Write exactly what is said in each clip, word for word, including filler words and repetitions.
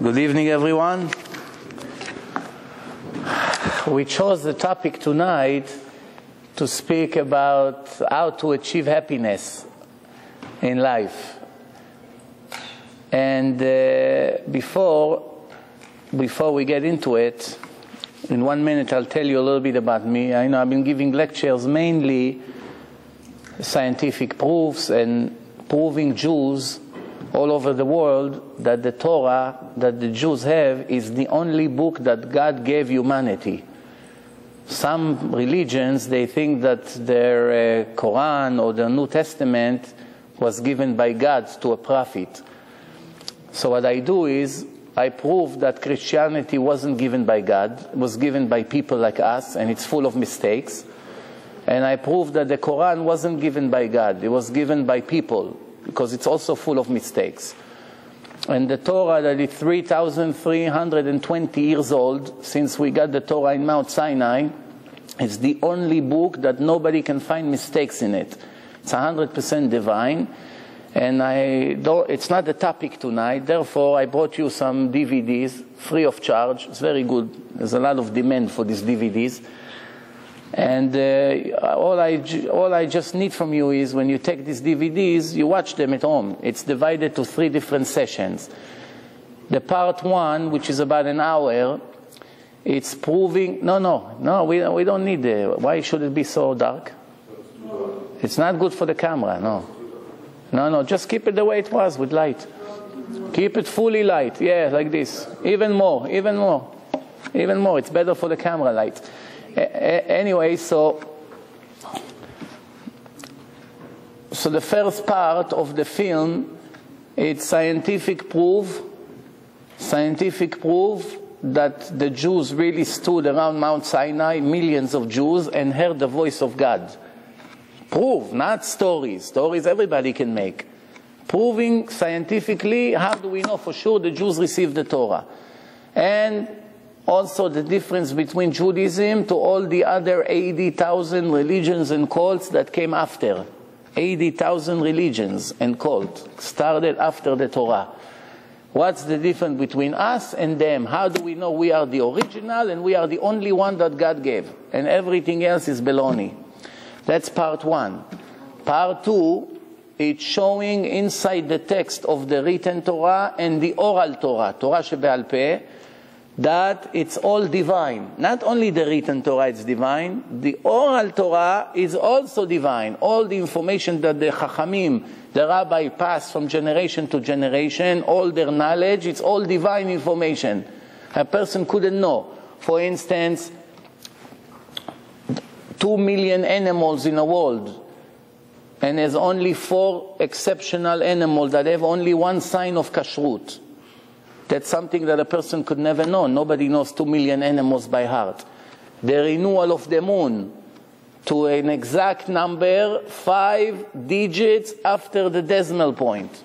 Good evening, everyone. We chose the topic tonight to speak about how to achieve happiness in life. And uh, before, before we get into it, in one minute I'll tell you a little bit about me. I know I've been giving lectures mainly scientific proofs and proving Jews all over the world that the Torah that the Jews have is the only book that God gave humanity. Some religions, they think that their uh, Quran or the New Testament was given by God to a prophet. So what I do is I prove that Christianity wasn't given by God, it was given by people like us, and it's full of mistakes. And I prove that the Quran wasn't given by God, it was given by people, because it's also full of mistakes. And the Torah that is three thousand three hundred twenty years old, since we got the Torah in Mount Sinai, is the only book that nobody can find mistakes in it. It's one hundred percent divine. And I don't, it's not the topic tonight, therefore I brought you some D V Ds, free of charge. It's very good. There's a lot of demand for these D V Ds. And uh, all, I, all I just need from you is, when you take these D V Ds, you watch them at home. It's divided to three different sessions. The part one, which is about an hour, it's proving... No, no, no, we, we don't need the... Why should it be so dark? It's not good for the camera, no. No, no, just keep it the way it was, with light. Keep it fully light, yeah, like this. Even more, even more, even more. It's better for the camera light. Anyway, so so the first part of the film, it's scientific proof, scientific proof that the Jews really stood around Mount Sinai, millions of Jews, and heard the voice of God. Proof, not stories. Stories everybody can make. Proving scientifically, how do we know for sure the Jews received the Torah? And also the difference between Judaism to all the other eighty thousand religions and cults that came after. eighty thousand religions and cults started after the Torah. What's the difference between us and them? How do we know we are the original and we are the only one that God gave? And everything else is baloney. That's part one. Part two, it's showing inside the text of the written Torah and the oral Torah, Torah shebe'al peh, that it's all divine. Not only the written Torah is divine, the oral Torah is also divine. All the information that the Chachamim, the rabbi, passed from generation to generation, all their knowledge, it's all divine information. A person couldn't know. For instance, two million animals in the world, and there's only four exceptional animals that have only one sign of kashrut. That's something that a person could never know. Nobody knows two million animals by heart. The renewal of the moon to an exact number, five digits after the decimal point,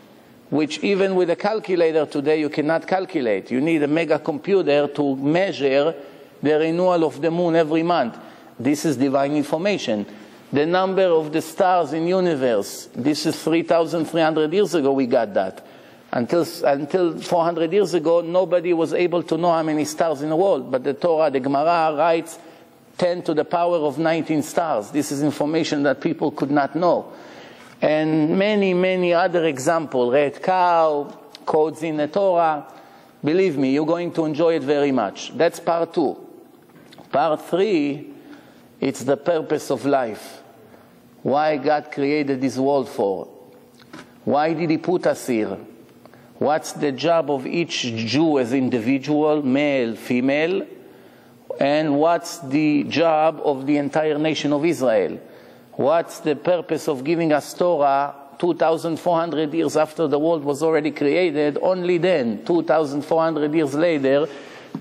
which even with a calculator today you cannot calculate. You need a mega computer to measure the renewal of the moon every month. This is divine information. The number of the stars in the universe, this is three thousand three hundred years ago we got that. Until, until four hundred years ago, nobody was able to know how many stars in the world. But the Torah, the Gemara, writes ten to the power of nineteen stars. This is information that people could not know. And many, many other examples. Red cow, codes in the Torah. Believe me, you're going to enjoy it very much. That's part two. Part three, it's the purpose of life. Why God created this world for. Why did He put us here? What's the job of each Jew as individual, male, female? And what's the job of the entire nation of Israel? What's the purpose of giving us Torah two thousand four hundred years after the world was already created? Only then, two thousand four hundred years later,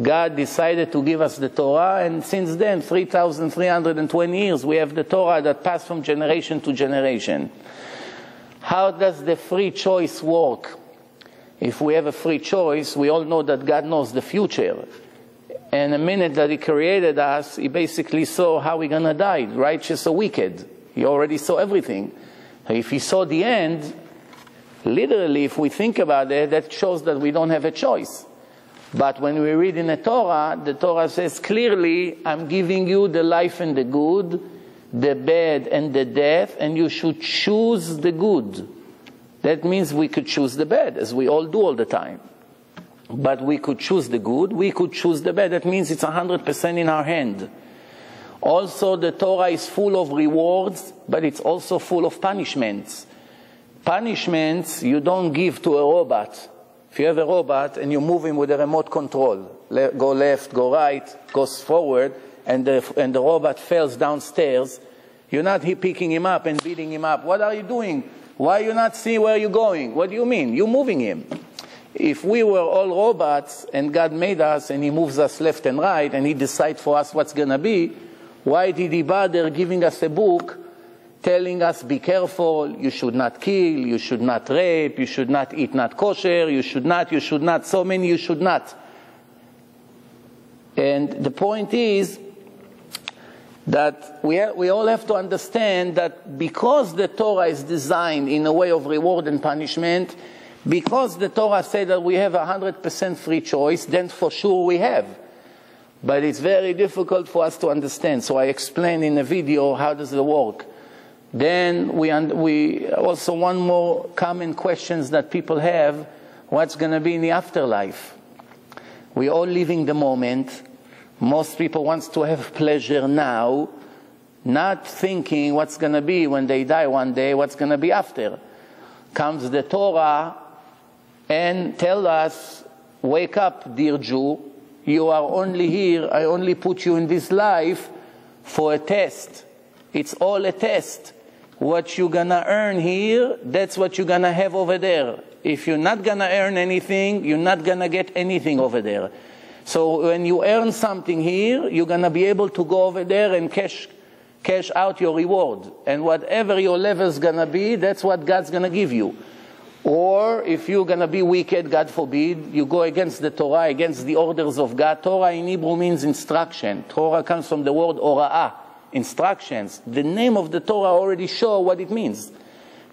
God decided to give us the Torah. And since then, three thousand three hundred twenty years, we have the Torah that passed from generation to generation. How does the free choice work? If we have a free choice, we all know that God knows the future. And the minute that He created us, He basically saw how we're going to die, righteous or wicked. He already saw everything. If He saw the end, literally, if we think about it, that shows that we don't have a choice. But when we read in the Torah, the Torah says clearly, I'm giving you the life and the good, the bad and the death, and you should choose the good. That means we could choose the bad, as we all do all the time. But we could choose the good, we could choose the bad. That means it's one hundred percent in our hand. Also, the Torah is full of rewards, but it's also full of punishments. Punishments you don't give to a robot. If you have a robot and you move him with a remote control, le go left, go right, goes forward, and the, and the robot falls downstairs, you're not picking him up and beating him up. What are you doing? Why you not see where you're going? What do you mean? You're moving him. If we were all robots and God made us and he moves us left and right and he decides for us what's going to be, why did he bother giving us a book telling us, be careful, you should not kill, you should not rape, you should not eat not kosher, you should not, you should not, so many you should not. And the point is that we, ha we all have to understand that because the Torah is designed in a way of reward and punishment, because the Torah said that we have one hundred percent free choice, then for sure we have. But it's very difficult for us to understand. So I explained in a video how does it work. Then we, we also one more common questions that people have, what's going to be in the afterlife? We're all living the moment. Most people want to have pleasure now, not thinking what's going to be when they die one day, what's going to be after. Comes the Torah and tell us, wake up, dear Jew, you are only here, I only put you in this life for a test. It's all a test. What you're going to earn here, that's what you're going to have over there. If you're not going to earn anything, you're not going to get anything over there. So when you earn something here, you're going to be able to go over there and cash, cash out your reward. And whatever your level is going to be, that's what God's going to give you. Or if you're going to be wicked, God forbid, you go against the Torah, against the orders of God. Torah in Hebrew means instruction. Torah comes from the word ora'ah. Instructions. The name of the Torah already shows what it means.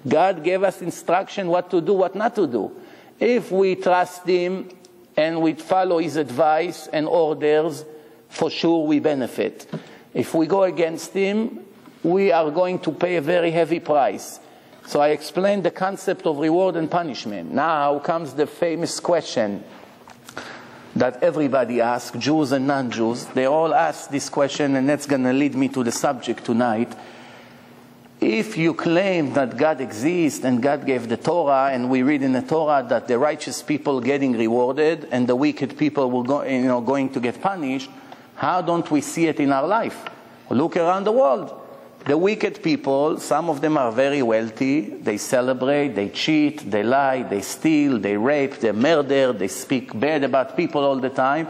God gave us instruction what to do, what not to do. If we trust him and we follow his advice and orders, for sure we benefit. If we go against him, we are going to pay a very heavy price. So I explained the concept of reward and punishment. Now comes the famous question that everybody asks, Jews and non-Jews, they all ask this question, and that's going to lead me to the subject tonight. If you claim that God exists and God gave the Torah, and we read in the Torah that the righteous people getting rewarded and the wicked people will go, you know, going to get punished, how don't we see it in our life? Look around the world. The wicked people, some of them are very wealthy, they celebrate, they cheat, they lie, they steal, they rape, they murder, they speak bad about people all the time,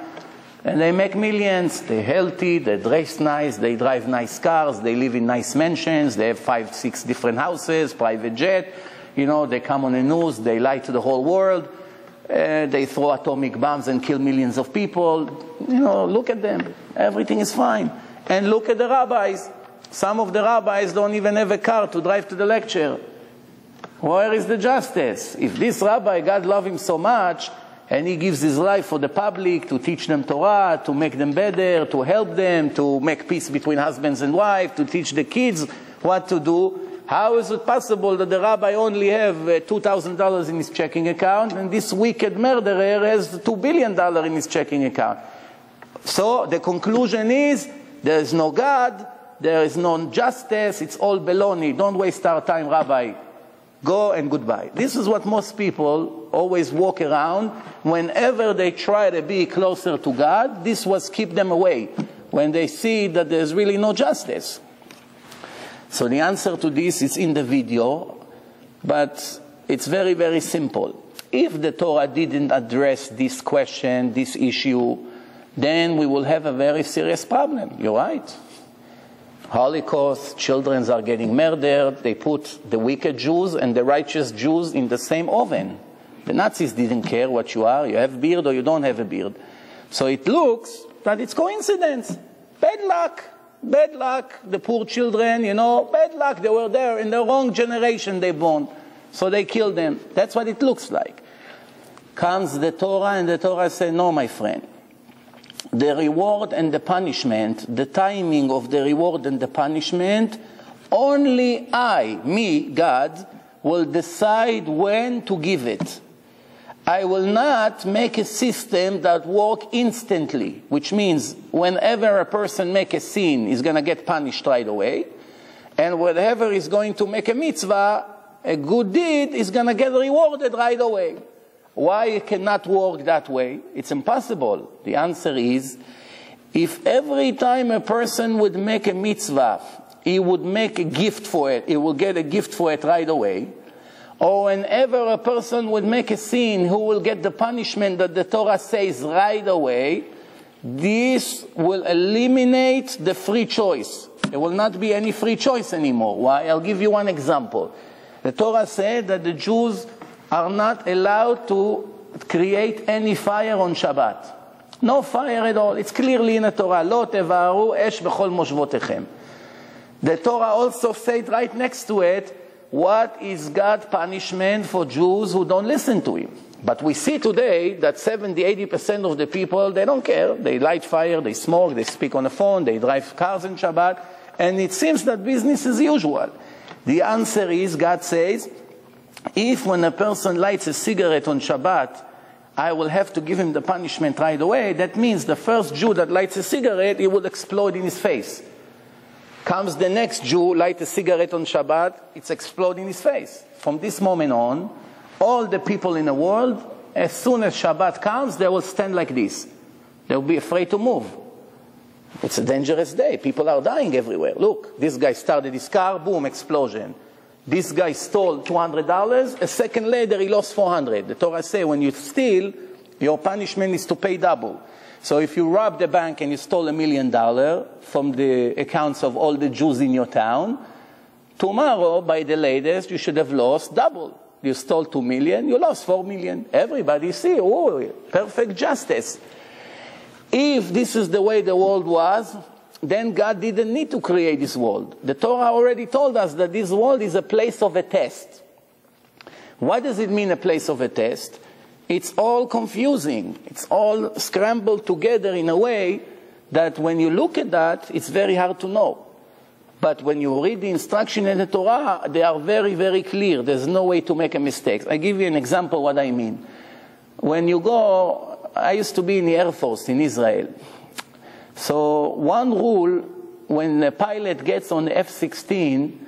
and they make millions. They're healthy, they dress nice, they drive nice cars, they live in nice mansions, they have five, six different houses, private jet, you know, they come on the news, they lie to the whole world, uh, they throw atomic bombs and kill millions of people, you know, look at them, everything is fine. And look at the rabbis. Some of the rabbis don't even have a car to drive to the lecture. Where is the justice? If this rabbi, God loves him so much, and he gives his life for the public to teach them Torah, to make them better, to help them, to make peace between husbands and wives, to teach the kids what to do, how is it possible that the rabbi only have two thousand dollars in his checking account, and this wicked murderer has two billion dollars in his checking account? So the conclusion is, there is no God, there is no justice, it's all baloney. Don't waste our time, Rabbi. Go and goodbye. This is what most people always walk around. Whenever they try to be closer to God, this was keep them away, when they see that there's really no justice. So the answer to this is in the video, but it's very, very simple. If the Torah didn't address this question, this issue, then we will have a very serious problem. You're right. Holocaust, children are getting murdered, they put the wicked Jews and the righteous Jews in the same oven. The Nazis didn't care what you are, you have a beard or you don't have a beard. So it looks that it's coincidence. Bad luck, bad luck, the poor children, you know, bad luck, they were there in the wrong generation they born, so they killed them. That's what it looks like. comes the Torah, and the Torah says, no, my friend. The reward and the punishment, the timing of the reward and the punishment, only I, me, God, will decide when to give it. I will not make a system that works instantly, which means whenever a person makes a sin, he's going to get punished right away. And whenever he's going to make a mitzvah, a good deed is going to get rewarded right away. Why it cannot work that way? It's impossible. The answer is, if every time a person would make a mitzvah, he would make a gift for it, he will get a gift for it right away. Or whenever a person would make a sin, who will get the punishment that the Torah says right away, this will eliminate the free choice. There will not be any free choice anymore. Why? I'll give you one example. The Torah said that the Jews are not allowed to create any fire on Shabbat. No fire at all. It's clearly in the Torah. Lo tevaru esh b'chol moshvotechem. The Torah also said right next to it, what is God's punishment for Jews who don't listen to him? But we see today that seventy, eighty percent of the people, they don't care. They light fire, they smoke, they speak on the phone, they drive cars on Shabbat. And it seems that business as usual. The answer is, God says, if when a person lights a cigarette on Shabbat, I will have to give him the punishment right away. That means the first Jew that lights a cigarette, it will explode in his face. Comes the next Jew, light a cigarette on Shabbat, it's exploding in his face. From this moment on, all the people in the world, as soon as Shabbat comes, they will stand like this. They will be afraid to move. It's a dangerous day. People are dying everywhere. Look, this guy started his car, boom, explosion. This guy stole two hundred dollars. A second later, he lost four hundred dollars. The Torah says, when you steal, your punishment is to pay double. So if you robbed the bank and you stole a million dollars from the accounts of all the Jews in your town, tomorrow, by the latest, you should have lost double. You stole two million, you lost four million. Everybody see, oh, perfect justice. If this is the way the world was, then God didn't need to create this world. The Torah already told us that this world is a place of a test. What does it mean, a place of a test? It's all confusing. It's all scrambled together in a way that when you look at that, it's very hard to know. But when you read the instruction in the Torah, they are very, very clear. There's no way to make a mistake. I give you an example what I mean. When you go, I used to be in the Air Force in Israel. So one rule, when the pilot gets on the F sixteen,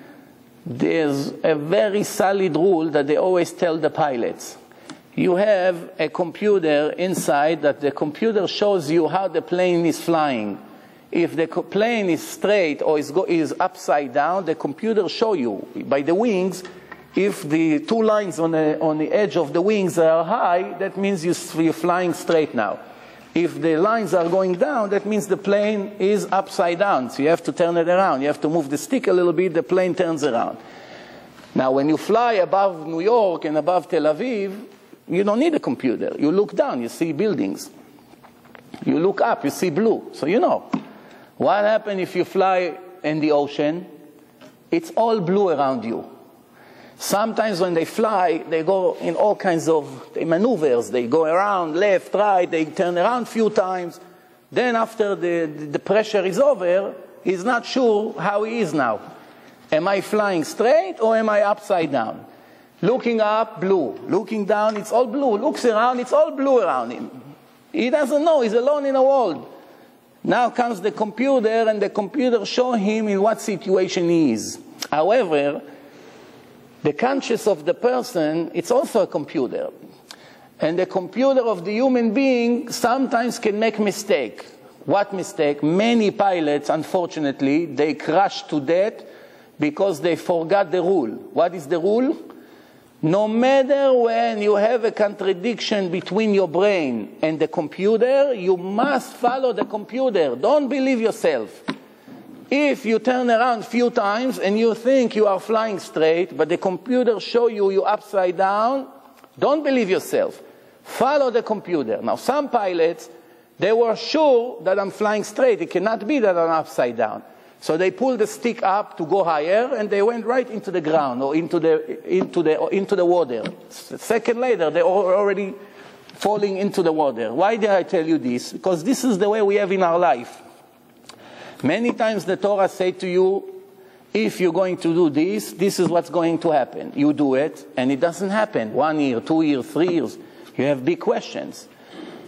there's a very solid rule that they always tell the pilots. You have a computer inside that the computer shows you how the plane is flying. If the plane is straight or is, go is upside down, the computer shows you by the wings. If the two lines on the, on the edge of the wings are high, that means you, you're flying straight now. If the lines are going down, that means the plane is upside down. So you have to turn it around. You have to move the stick a little bit, the plane turns around. Now when you fly above New York and above Tel Aviv, you don't need a computer. You look down, you see buildings. You look up, you see blue. So you know. What happens if you fly in the ocean? It's all blue around you. Sometimes when they fly, they go in all kinds of maneuvers. They go around, left, right, they turn around a few times. Then after the, the pressure is over, he's not sure how he is now. Am I flying straight or am I upside down? Looking up, blue. Looking down, it's all blue. Looks around, it's all blue around him. He doesn't know. He's alone in the world. Now comes the computer, and the computer shows him in what situation he is. However, the conscious of the person, it's also a computer. And the computer of the human being sometimes can make mistake. What mistake? Many pilots, unfortunately, they crash to death because they forgot the rule. What is the rule? No matter when you have a contradiction between your brain and the computer, you must follow the computer. Don't believe yourself. If you turn around a few times and you think you are flying straight, but the computer shows you you're upside down, don't believe yourself. Follow the computer. Now, some pilots, they were sure that I'm flying straight. It cannot be that I'm upside down. So they pulled the stick up to go higher, and they went right into the ground or into the, into the, into the water. A second later, they were already falling into the water. Why did I tell you this? Because this is the way we have in our life. Many times the Torah say to you, if you're going to do this, this is what's going to happen. You do it, and it doesn't happen. One year, two years, three years. You have big questions.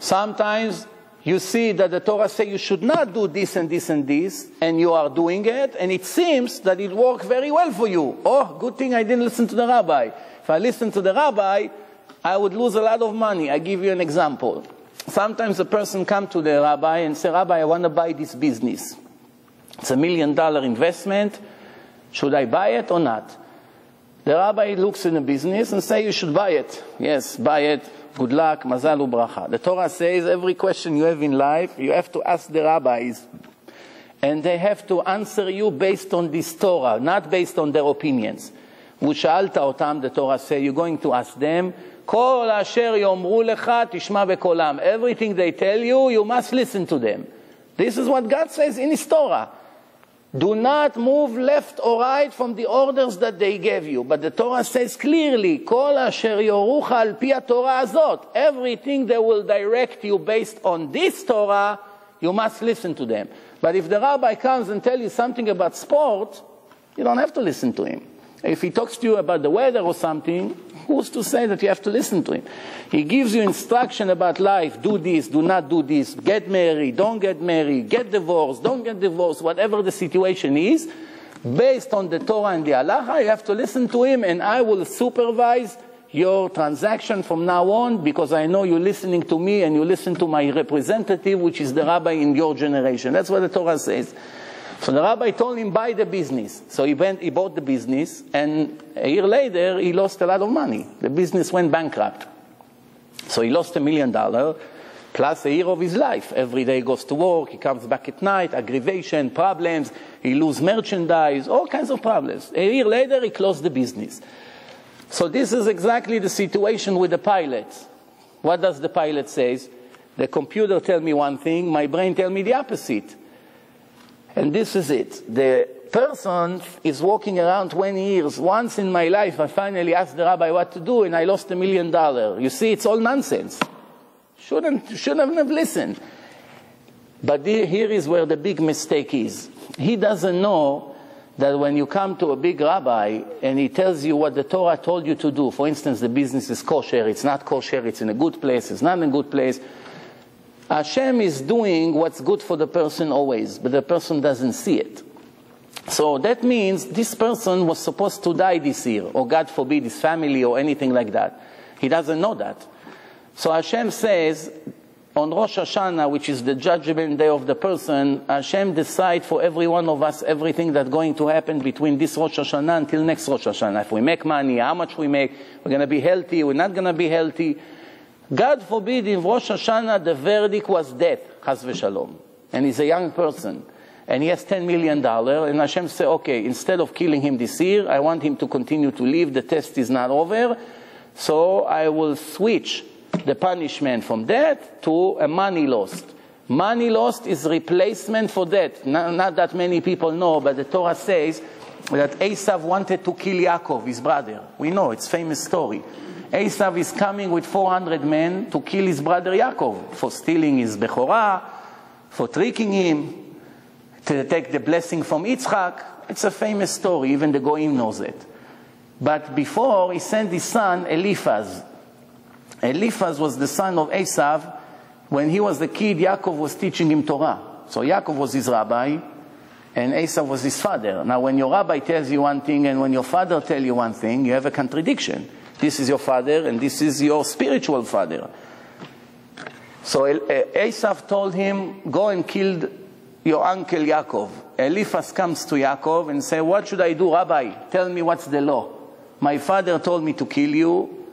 Sometimes you see that the Torah say you should not do this and this and this, and you are doing it, and it seems that it worked very well for you. Oh, good thing I didn't listen to the rabbi. If I listened to the rabbi, I would lose a lot of money. I give you an example. Sometimes a person comes to the rabbi and says, Rabbi, I want to buy this business. It's a million dollar investment. Should I buy it or not? The rabbi looks in the business and says, you should buy it. Yes, buy it. Good luck. Mazal ubracha. The Torah says every question you have in life, you have to ask the rabbis. And they have to answer you based on this Torah, not based on their opinions. ושאלת אותם, the Torah says, you're going to ask them, כל אשר יאמרו לך, תשמע בקולם. Everything they tell you, you must listen to them. This is what God says in His Torah. Do not move left or right from the orders that they gave you. But the Torah says clearly, כל אשר יורך על פי התורה הזאת. Everything they will direct you based on this Torah, you must listen to them. But if the rabbi comes and tells you something about sport, you don't have to listen to him. If he talks to you about the weather or something, who's to say that you have to listen to him? He gives you instruction about life. Do this, do not do this. Get married, don't get married. Get divorced, don't get divorced. Whatever the situation is, based on the Torah and the halacha, you have to listen to him, and I will supervise your transaction from now on, because I know you're listening to me and you listen to my representative, which is the rabbi in your generation. That's what the Torah says. So the rabbi told him, buy the business. So he, went, he bought the business, and a year later, he lost a lot of money. The business went bankrupt. So he lost a million dollars, plus a year of his life. Every day he goes to work, he comes back at night, aggravation, problems, he loses merchandise, all kinds of problems. A year later, he closed the business. So this is exactly the situation with the pilot. What does the pilot say? The computer tells me one thing, my brain tells me the opposite. And this is it. The person is walking around twenty years. Once in my life, I finally asked the rabbi what to do, and I lost a million dollars. You see, it's all nonsense. Shouldn't, shouldn't have listened. But the, here is where the big mistake is. He doesn't know that when you come to a big rabbi, and he tells you what the Torah told you to do. For instance, the business is kosher. It's not kosher. It's in a good place. It's not in a good place. Hashem is doing what's good for the person always, but the person doesn't see it. So that means this person was supposed to die this year, or God forbid his family or anything like that. He doesn't know that. So Hashem says, on Rosh Hashanah, which is the judgment day of the person, Hashem decides for every one of us everything that's going to happen between this Rosh Hashanah until next Rosh Hashanah. If we make money, how much we make, we're going to be healthy, we're not going to be healthy. God forbid, in Rosh Hashanah, the verdict was death, chas v'shalom. And he's a young person. And he has ten million dollars. And Hashem said, okay, instead of killing him this year, I want him to continue to live. The test is not over. So I will switch the punishment from death to a money lost. Money lost is replacement for death. Not, not that many people know, but the Torah says that Esav wanted to kill Yaakov, his brother. We know, it's a famous story. Esav is coming with four hundred men to kill his brother Yaakov for stealing his Bechorah, for tricking him, to take the blessing from Yitzchak. It's a famous story, even the Goyim knows it. But before, he sent his son Eliphaz. Eliphaz was the son of Esav. When he was a kid, Yaakov was teaching him Torah. So Yaakov was his rabbi, and Esav was his father. Now when your rabbi tells you one thing, and when your father tells you one thing, you have a contradiction. This is your father, and this is your spiritual father. So Esav told him, go and kill your uncle Yaakov. Eliphaz comes to Yaakov and says, what should I do, Rabbi? Tell me what's the law. My father told me to kill you,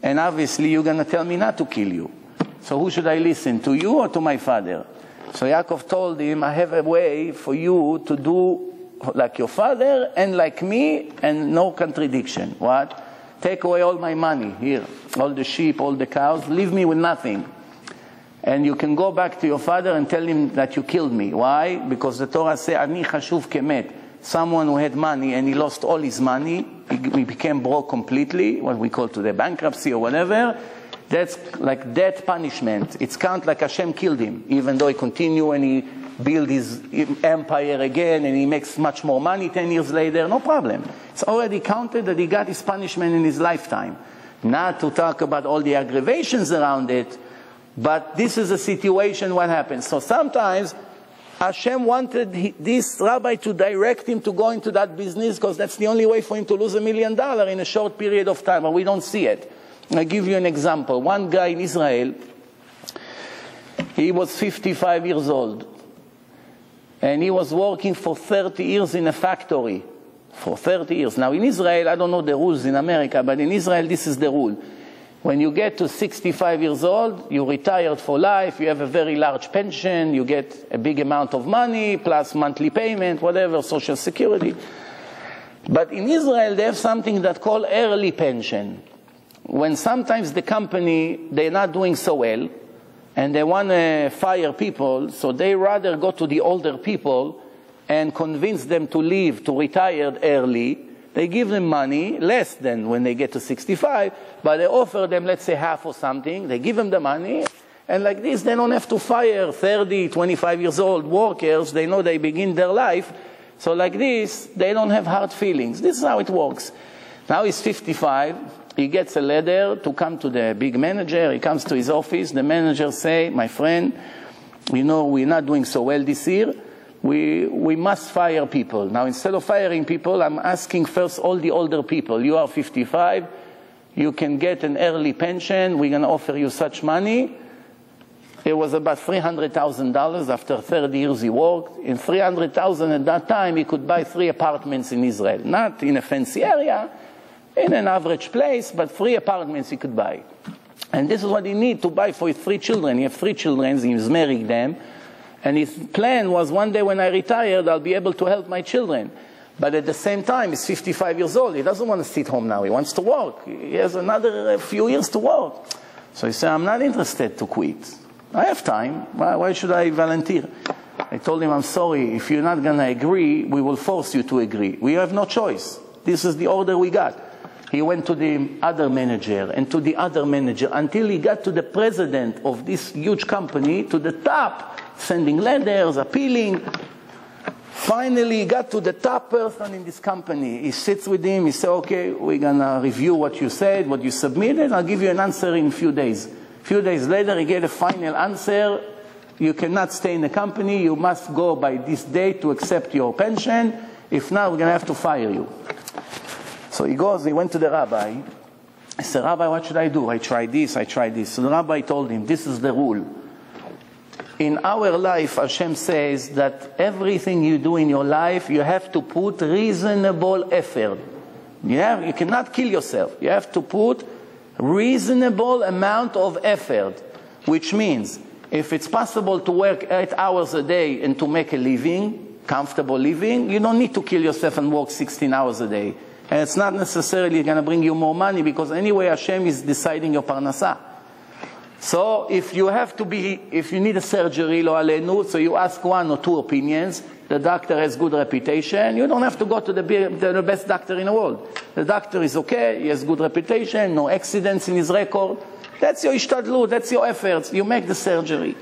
and obviously you're going to tell me not to kill you. So who should I listen, to you or to my father? So Yaakov told him, I have a way for you to do like your father and like me, and no contradiction. What? Take away all my money here, all the sheep, all the cows, leave me with nothing. And you can go back to your father and tell him that you killed me. Why? Because the Torah says, Ani chashuv kemet. Someone who had money and he lost all his money, he became broke completely, what we call today bankruptcy or whatever, That's like that punishment. It's count like Hashem killed him, even though he continued and he built his empire again and he makes much more money ten years later. No problem. It's already counted that he got his punishment in his lifetime. Not to talk about all the aggravations around it, but this is a situation what happens. So sometimes Hashem wanted this rabbi to direct him to go into that business because that's the only way for him to lose a million dollars in a short period of time, but we don't see it. I'll give you an example. One guy in Israel, he was fifty-five years old, and he was working for thirty years in a factory. For thirty years. Now in Israel, I don't know the rules in America, but in Israel this is the rule. When you get to sixty-five years old, you're retired for life, you have a very large pension, you get a big amount of money, plus monthly payment, whatever, social security. But in Israel, they have something that called early pension. When sometimes the company, they're not doing so well, and they want to fire people, so they rather go to the older people and convince them to leave, to retire early. They give them money, less than when they get to sixty-five, but they offer them, let's say, half or something. They give them the money, and like this, they don't have to fire thirty, twenty-five years old workers. They know they begin their life. So like this, they don't have hard feelings. This is how it works. Now he's fifty-five. He gets a letter to come to the big manager. He comes to his office. The manager say, my friend, you know, we're not doing so well this year. We, we must fire people. Now, instead of firing people, I'm asking first all the older people. You are fifty-five. You can get an early pension. We're going to offer you such money. It was about three hundred thousand dollars after thirty years he worked. In three hundred thousand dollars at that time, he could buy three apartments in Israel. Not in a fancy area, in an average place, but three apartments he could buy. And this is what he needed to buy for his three children. He has three children. He's married them. And his plan was, one day when I retired, I'll be able to help my children. But at the same time, he's fifty-five years old. He doesn't want to sit home now. He wants to work. He has another few years to work. So he said, I'm not interested to quit. I have time. Why, why should I volunteer? I told him, I'm sorry. If you're not going to agree, we will force you to agree. We have no choice. This is the order we got. He went to the other manager and to the other manager until he got to the president of this huge company, to the top, sending letters, appealing. Finally, he got to the top person in this company. He sits with him. He said, okay, we're going to review what you said, what you submitted. I'll give you an answer in a few days. A few days later, he gave a final answer. You cannot stay in the company. You must go by this day to accept your pension. If not, we're going to have to fire you. So he goes, he went to the rabbi. He said, Rabbi, what should I do? I tried this, I tried this. So the rabbi told him, this is the rule. In our life, Hashem says that everything you do in your life, you have to put reasonable effort. You, have, you cannot kill yourself. You have to put reasonable amount of effort, which means if it's possible to work eight hours a day and to make a living, comfortable living, you don't need to kill yourself and work sixteen hours a day. And it's not necessarily going to bring you more money because anyway, Hashem is deciding your parnasah. So if you have to be, if you need a surgery, lo aleinu, so you ask one or two opinions, the doctor has good reputation, you don't have to go to the, the best doctor in the world. The doctor is okay, he has good reputation, no accidents in his record. That's your ishtadlut, that's your efforts, you make the surgery.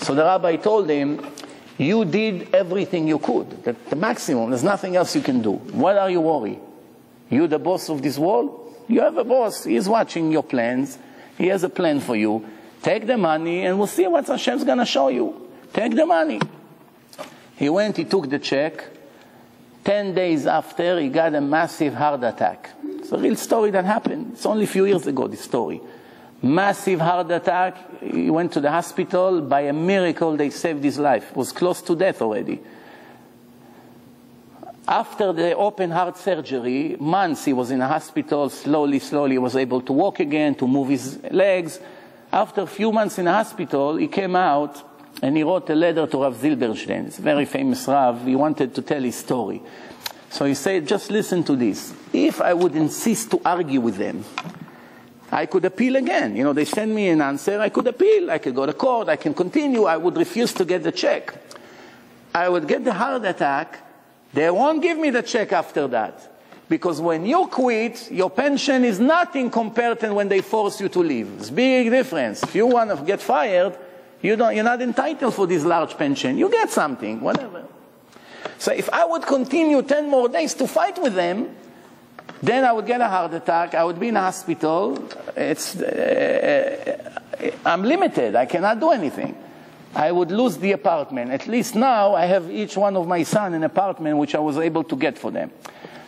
So the rabbi told him, you did everything you could, the, the maximum, there's nothing else you can do. Why are you worried? You're the boss of this world? You have a boss, he's watching your plans. He has a plan for you. Take the money and we'll see what Hashem's going to show you. Take the money. He went, he took the check. Ten days after, he got a massive heart attack. It's a real story that happened. It's only a few years ago, this story. Massive heart attack. He went to the hospital. By a miracle, they saved his life. He was close to death already. After the open heart surgery, months he was in a hospital, slowly, slowly he was able to walk again, to move his legs. After a few months in the hospital, he came out and he wrote a letter to Rav Zilberstein. It's a very famous Rav. He wanted to tell his story. So he said, just listen to this. If I would insist to argue with them, I could appeal again. You know, they send me an answer, I could appeal. I could go to court, I can continue. I would refuse to get the check. I would get the heart attack. They won't give me the check after that. Because when you quit, your pension is nothing compared to when they force you to leave. It's a big difference. If you want to get fired, you don't, you're not entitled for this large pension. You get something, whatever. So if I would continue ten more days to fight with them, then I would get a heart attack. I would be in a hospital. It's, uh, I'm limited. I cannot do anything. I would lose the apartment. At least now I have each one of my son an apartment which I was able to get for them.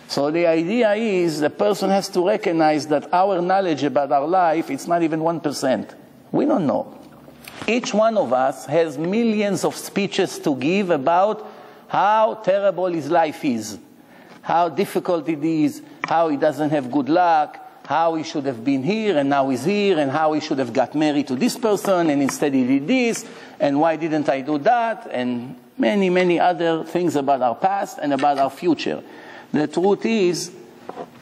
So the idea is the person has to recognize that our knowledge about our life, it's not even one percent. We don't know. Each one of us has millions of speeches to give about how terrible his life is, how difficult it is, how he doesn't have good luck, how he should have been here and now he's here, and how he should have got married to this person and instead he did this, and why didn't I do that, and many, many other things about our past and about our future. The truth is,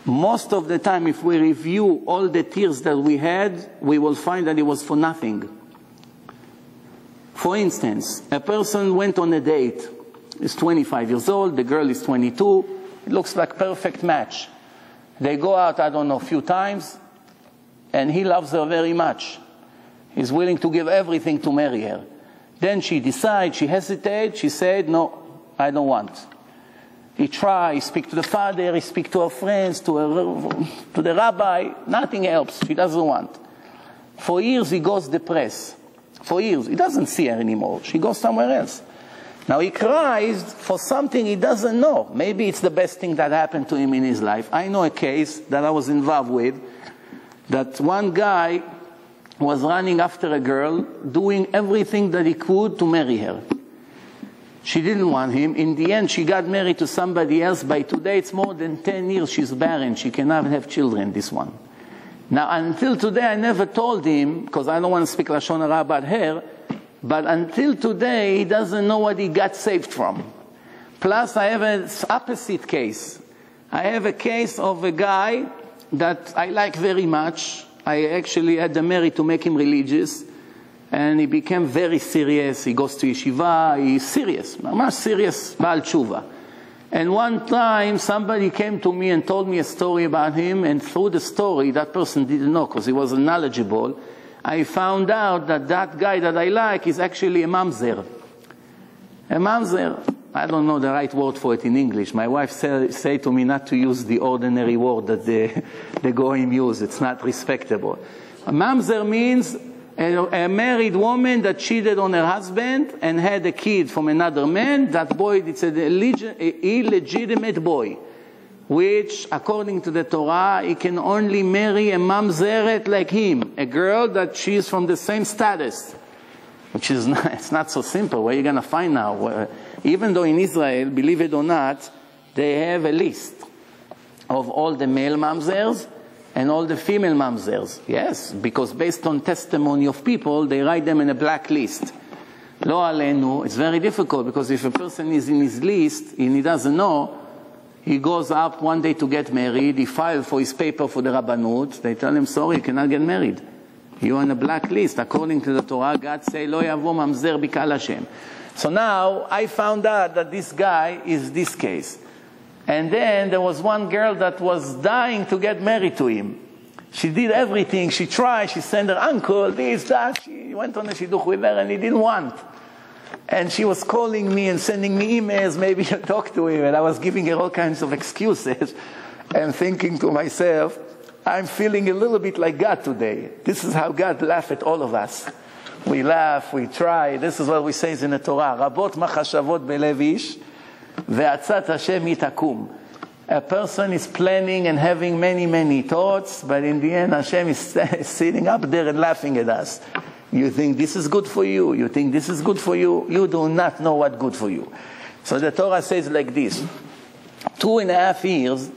most of the time if we review all the tears that we had, we will find that it was for nothing. For instance, a person went on a date. He's twenty-five years old, the girl is twenty-two. It looks like a perfect match. They go out, I don't know, a few times, and he loves her very much. He's willing to give everything to marry her. Then she decides, she hesitates, she said, no, I don't want. He tried, he speaks to the father, he speaks to her friends, to, her, to the rabbi, nothing helps, she doesn't want. For years he goes depressed. For years, he doesn't see her anymore, she goes somewhere else. Now he cries for something he doesn't know. Maybe it's the best thing that happened to him in his life. I know a case that I was involved with, that one guy was running after a girl, doing everything that he could to marry her. She didn't want him. In the end, she got married to somebody else. By today, it's more than ten years she's barren. She cannot have children, this one. Now, until today, I never told him, because I don't want to speak lashon hara about her, but until today, he doesn't know what he got saved from. Plus, I have an opposite case. I have a case of a guy that I like very much. I actually had the merit to make him religious. And he became very serious. He goes to yeshiva. He's serious, much serious Baal Tshuva. And one time, somebody came to me and told me a story about him. And through the story, that person didn't know because he wasn't knowledgeable. I found out that that guy that I like is actually a mamzer. A mamzer, I don't know the right word for it in English. My wife say, say to me not to use the ordinary word that the, the goyim use. It's not respectable. A mamzer means a, a married woman that cheated on her husband and had a kid from another man. That boy, it's an illegitimate boy, which, according to the Torah, he can only marry a mamzeret like him, a girl that she is from the same status, which is not, it's not so simple. Where are you going to find now? Even though in Israel, believe it or not, they have a list of all the male mamzers and all the female mamzers. Yes, because based on testimony of people, they write them in a black list. Lo alenu, it's very difficult, because if a person is in his list and he doesn't know, he goes up one day to get married. He filed for his paper for the Rabbanut. They tell him, sorry, you cannot get married. You're on a black list. According to the Torah, God say, Lo yavo mamzer bikal Hashem. So now I found out that this guy is this case. And then there was one girl that was dying to get married to him. She did everything. She tried. She sent her uncle, this, that. She went on a shidduch with her and he didn't want. And she was calling me and sending me emails, maybe you talk to him. And I was giving her all kinds of excuses and thinking to myself, I'm feeling a little bit like God today. This is how God laughs at all of us. We laugh, we try. This is what we say in the Torah. Rabot machashavot belev ish ve'atzat Hashem yitakum. A person is planning and having many, many thoughts, but in the end Hashem is sitting up there and laughing at us. You think this is good for you. You think this is good for you. You do not know what's good for you. So the Torah says like this. Two and a half years,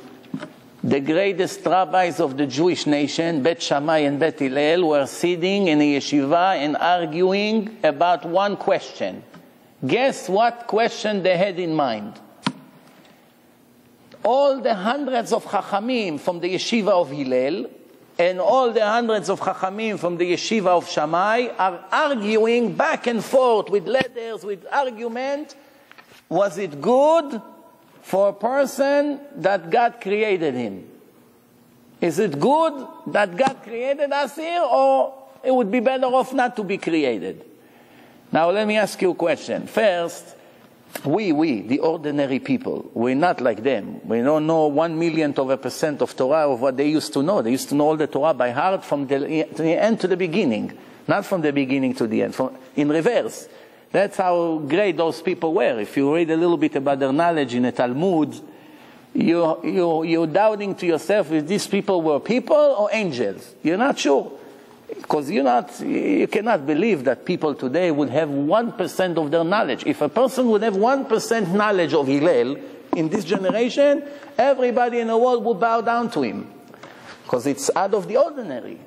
the greatest rabbis of the Jewish nation, Bet Shammai and Bet Hillel, were sitting in a yeshiva and arguing about one question. Guess what question they had in mind? All the hundreds of Chachamim from the yeshiva of Hillel and all the hundreds of Chachamim from the yeshiva of Shammai are arguing back and forth with letters, with argument. Was it good for a person that God created him. Is it good that God created us here, or it would be better off not to be created? Now let me ask you a question. First, we, we, the ordinary people, we're not like them. We don't know one millionth of a percent of Torah of what they used to know. They used to know all the Torah by heart from the, to the end to the beginning. Not from the beginning to the end, from, in reverse. That's how great those people were. If you read a little bit about their knowledge in the Talmud, you, you, you're doubting to yourself if these people were people or angels. You're not sure. Because you're not, you cannot believe that people today would have one percent of their knowledge. If a person would have one percent knowledge of Hillel in this generation, everybody in the world would bow down to him. Because it's out of the ordinary.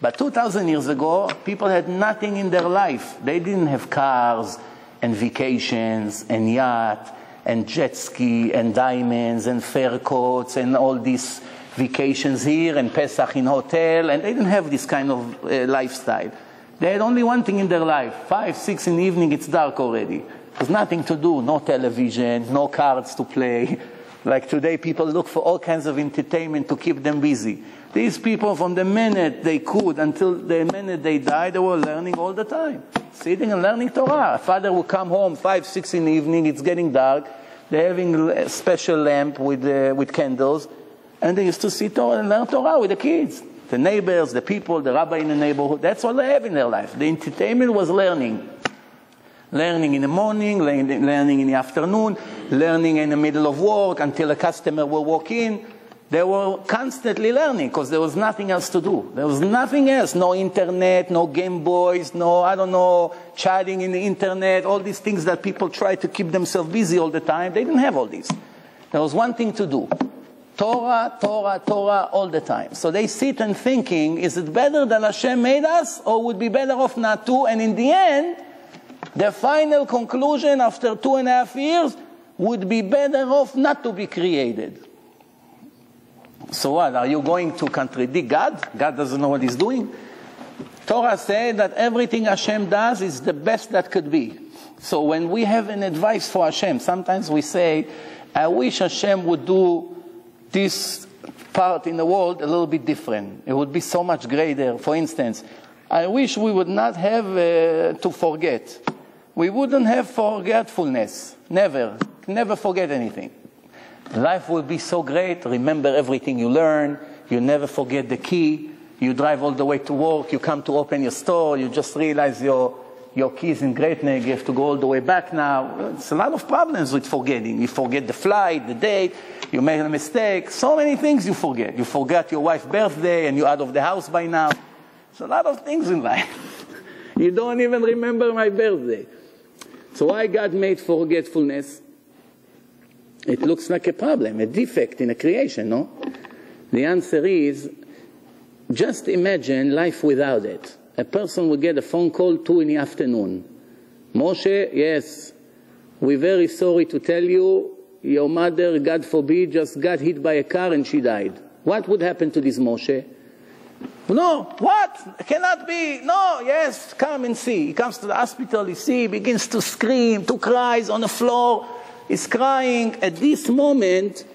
But two thousand years ago, people had nothing in their life. They didn't have cars and vacations and yacht and jet ski and diamonds and fur coats and all these vacations here and Pesach in hotel. And they didn't have this kind of uh, lifestyle. They had only one thing in their life. Five, six in the evening, it's dark already. There's nothing to do. No television, no cards to play. Like today, people look for all kinds of entertainment to keep them busy. These people, from the minute they could until the minute they died, they were learning all the time. Sitting and learning Torah. A father would come home five, six in the evening, it's getting dark. They're having a special lamp with, uh, with candles. And they used to sit Torah and learn Torah with the kids. The neighbors, the people, the rabbi in the neighborhood. That's what they have in their life. The entertainment was learning. Learning in the morning, learning in the afternoon, learning in the middle of work until a customer will walk in. They were constantly learning because there was nothing else to do. There was nothing else. No internet, no Game Boys, no, I don't know, chatting in the internet, all these things that people try to keep themselves busy all the time. They didn't have all these. There was one thing to do. Torah, Torah, Torah all the time. So they sit and thinking, is it better that Hashem made us or would be better off not to? And in the end, the final conclusion after two and a half years would be better off not to be created. So what? Are you going to contradict God? God doesn't know what he's doing. Torah said that everything Hashem does is the best that could be. So when we have an advice for Hashem, sometimes we say, I wish Hashem would do this part in the world a little bit different. It would be so much greater. For instance, I wish we would not have uh, to forget. We wouldn't have forgetfulness. Never. Never forget anything. Life will be so great. Remember everything you learn. You never forget the key. You drive all the way to work. You come to open your store. You just realize your, your key is in Great Neck. You have to go all the way back now. It's a lot of problems with forgetting. You forget the flight, the date. You make a mistake. So many things you forget. You forgot your wife's birthday and you're out of the house by now. It's a lot of things in life. You don't even remember my birthday. So why God made forgetfulness? It looks like a problem, a defect in a creation, no? The answer is, just imagine life without it. A person will get a phone call two in the afternoon. Moshe, yes, we're very sorry to tell you, your mother, God forbid, just got hit by a car and she died. What would happen to this Moshe? No, what? It cannot be. No, yes, come and see. He comes to the hospital, he sees, begins to scream, to cries on the floor. He's crying. At this moment,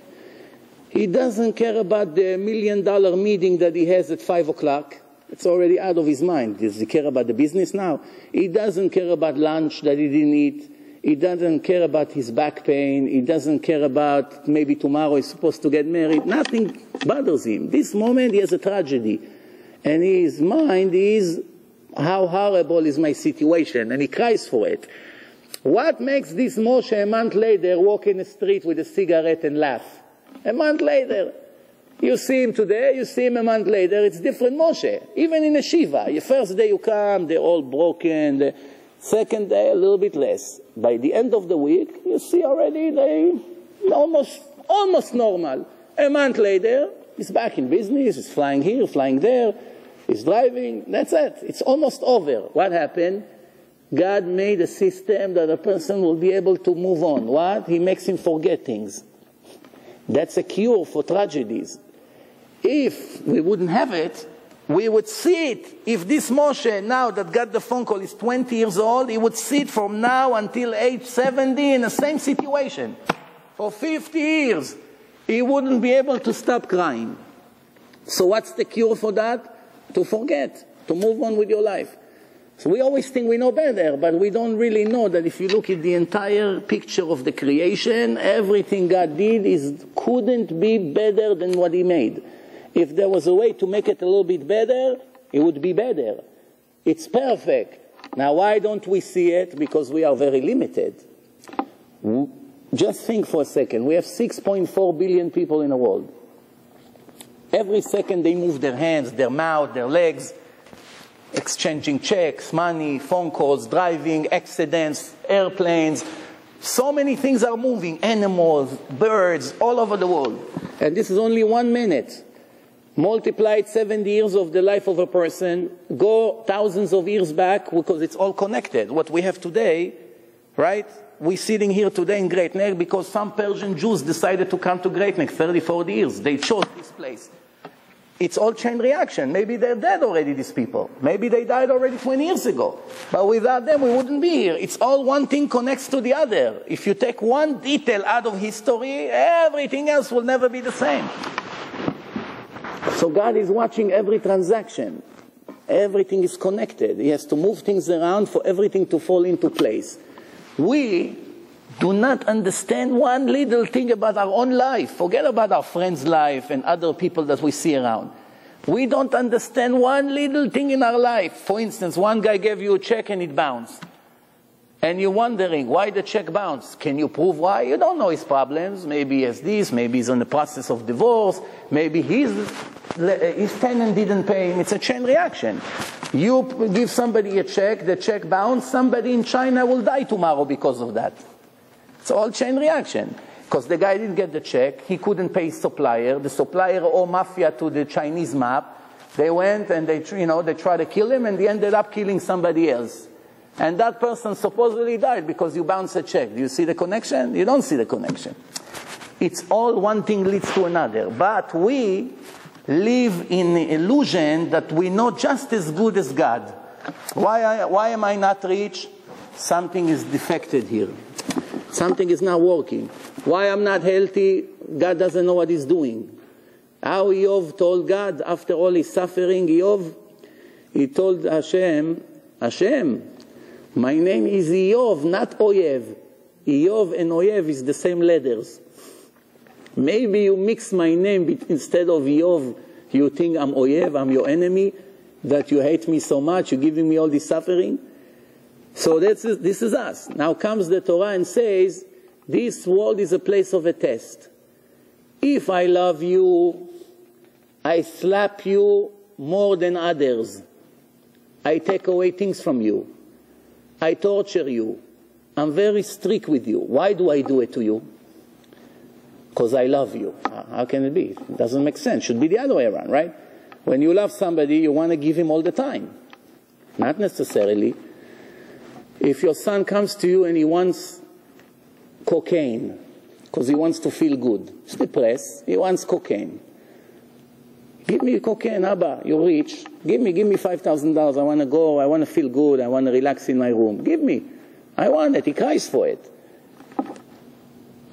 he doesn't care about the million-dollar meeting that he has at five o'clock. It's already out of his mind. Does he care about the business now? He doesn't care about lunch that he didn't eat. He doesn't care about his back pain. He doesn't care about maybe tomorrow he's supposed to get married. Nothing bothers him. This moment, he has a tragedy. And his mind is, how horrible is my situation? And he cries for it. What makes this Moshe a month later walk in the street with a cigarette and laugh? A month later. You see him today, you see him a month later, it's different Moshe. Even in a Yeshiva, the first day you come, they're all broken. The second day, a little bit less. By the end of the week, you see already they almost, almost normal. A month later, he's back in business, he's flying here, flying there, he's driving, that's it. It's almost over. What happened? God made a system that a person will be able to move on. What? He makes him forget things. That's a cure for tragedies. If we wouldn't have it, we would see it. If this Moshe, now that got the phone call, is twenty years old, he would sit from now until age seventy in the same situation. for fifty years, he wouldn't be able to stop crying. So what's the cure for that? To forget, to move on with your life. So we always think we know better, but we don't really know that if you look at the entire picture of the creation, everything God did is, couldn't be better than what he made. If there was a way to make it a little bit better, it would be better. It's perfect. Now why don't we see it? Because we are very limited. Just think for a second. We have six point four billion people in the world. Every second they move their hands, their mouth, their legs, exchanging checks, money, phone calls, driving, accidents, airplanes. So many things are moving. Animals, birds, all over the world. And this is only one minute. Multiplied seventy years of the life of a person. Go thousands of years back, because it's all connected. What we have today, right? We're sitting here today in Great Neck because some Persian Jews decided to come to Great Neck thirty, forty years. They chose this place. It's all chain reaction. Maybe they're dead already, these people. Maybe they died already twenty years ago. But without them, we wouldn't be here. It's all one thing connects to the other. If you take one detail out of history, everything else will never be the same. So God is watching every transaction. Everything is connected. He has to move things around for everything to fall into place. We do not understand one little thing about our own life. Forget about our friends' life and other people that we see around. We don't understand one little thing in our life. For instance, one guy gave you a check and it bounced. And you're wondering why the check bounced. Can you prove why? You don't know his problems. Maybe he has this. Maybe he's in the process of divorce. Maybe his, his tenant didn't pay him. It's a chain reaction. You give somebody a check, the check bounced, somebody in China will die tomorrow because of that. It's all chain reaction. Because the guy didn't get the check, he couldn't pay his supplier, the supplier owed mafia to the Chinese map. They went and they, you know, they tried to kill him and they ended up killing somebody else. And that person supposedly died because you bounced a check. Do you see the connection? You don't see the connection. It's all one thing leads to another. But we live in the illusion that we know just as good as God. Why, I, why am I not rich? Something is defected here. Something is not working. Why I'm not healthy? God doesn't know what he's doing. How Iyov told God, after all his suffering, Iyov, he told Hashem, Hashem, my name is Iyov, not Oyev. Iyov and Oyev is the same letters. Maybe you mix my name, instead of Iyov, you think I'm Oyev, I'm your enemy, that you hate me so much, you're giving me all this suffering. So this is, this is us. Now comes the Torah and says, this world is a place of a test. If I love you, I slap you more than others. I take away things from you. I torture you. I'm very strict with you. Why do I do it to you? Because I love you. How can it be? It doesn't make sense. It should be the other way around, right? When you love somebody, you want to give him all the time. Not necessarily. If your son comes to you and he wants cocaine, because he wants to feel good, he's depressed, he wants cocaine. Give me cocaine, Abba, you're rich. Give me, give me five thousand dollars. I want to go, I want to feel good, I want to relax in my room. Give me. I want it. He cries for it.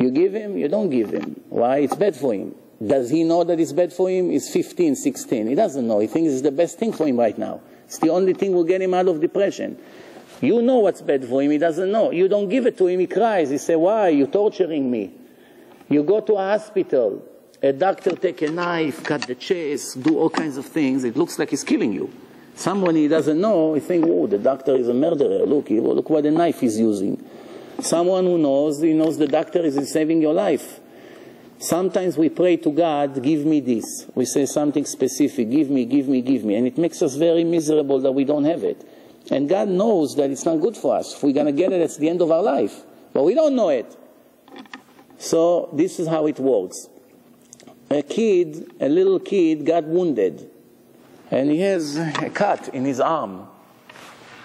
You give him, you don't give him. Why? It's bad for him. Does he know that it's bad for him? He's fifteen, sixteen. He doesn't know. He thinks it's the best thing for him right now. It's the only thing will get him out of depression. You know what's bad for him. He doesn't know. You don't give it to him. He cries. He says, why? You're torturing me. You go to a hospital. A doctor take a knife, cut the chest, do all kinds of things. It looks like he's killing you. Someone he doesn't know, he thinks, oh, the doctor is a murderer. Look, look what a knife he's using. Someone who knows, he knows the doctor is saving your life. Sometimes we pray to God, give me this. We say something specific, give me, give me, give me. And it makes us very miserable that we don't have it. And God knows that it's not good for us. If we're going to get it, it's the end of our life. But we don't know it. So this is how it works. A kid, a little kid, got wounded. And he has a cut in his arm.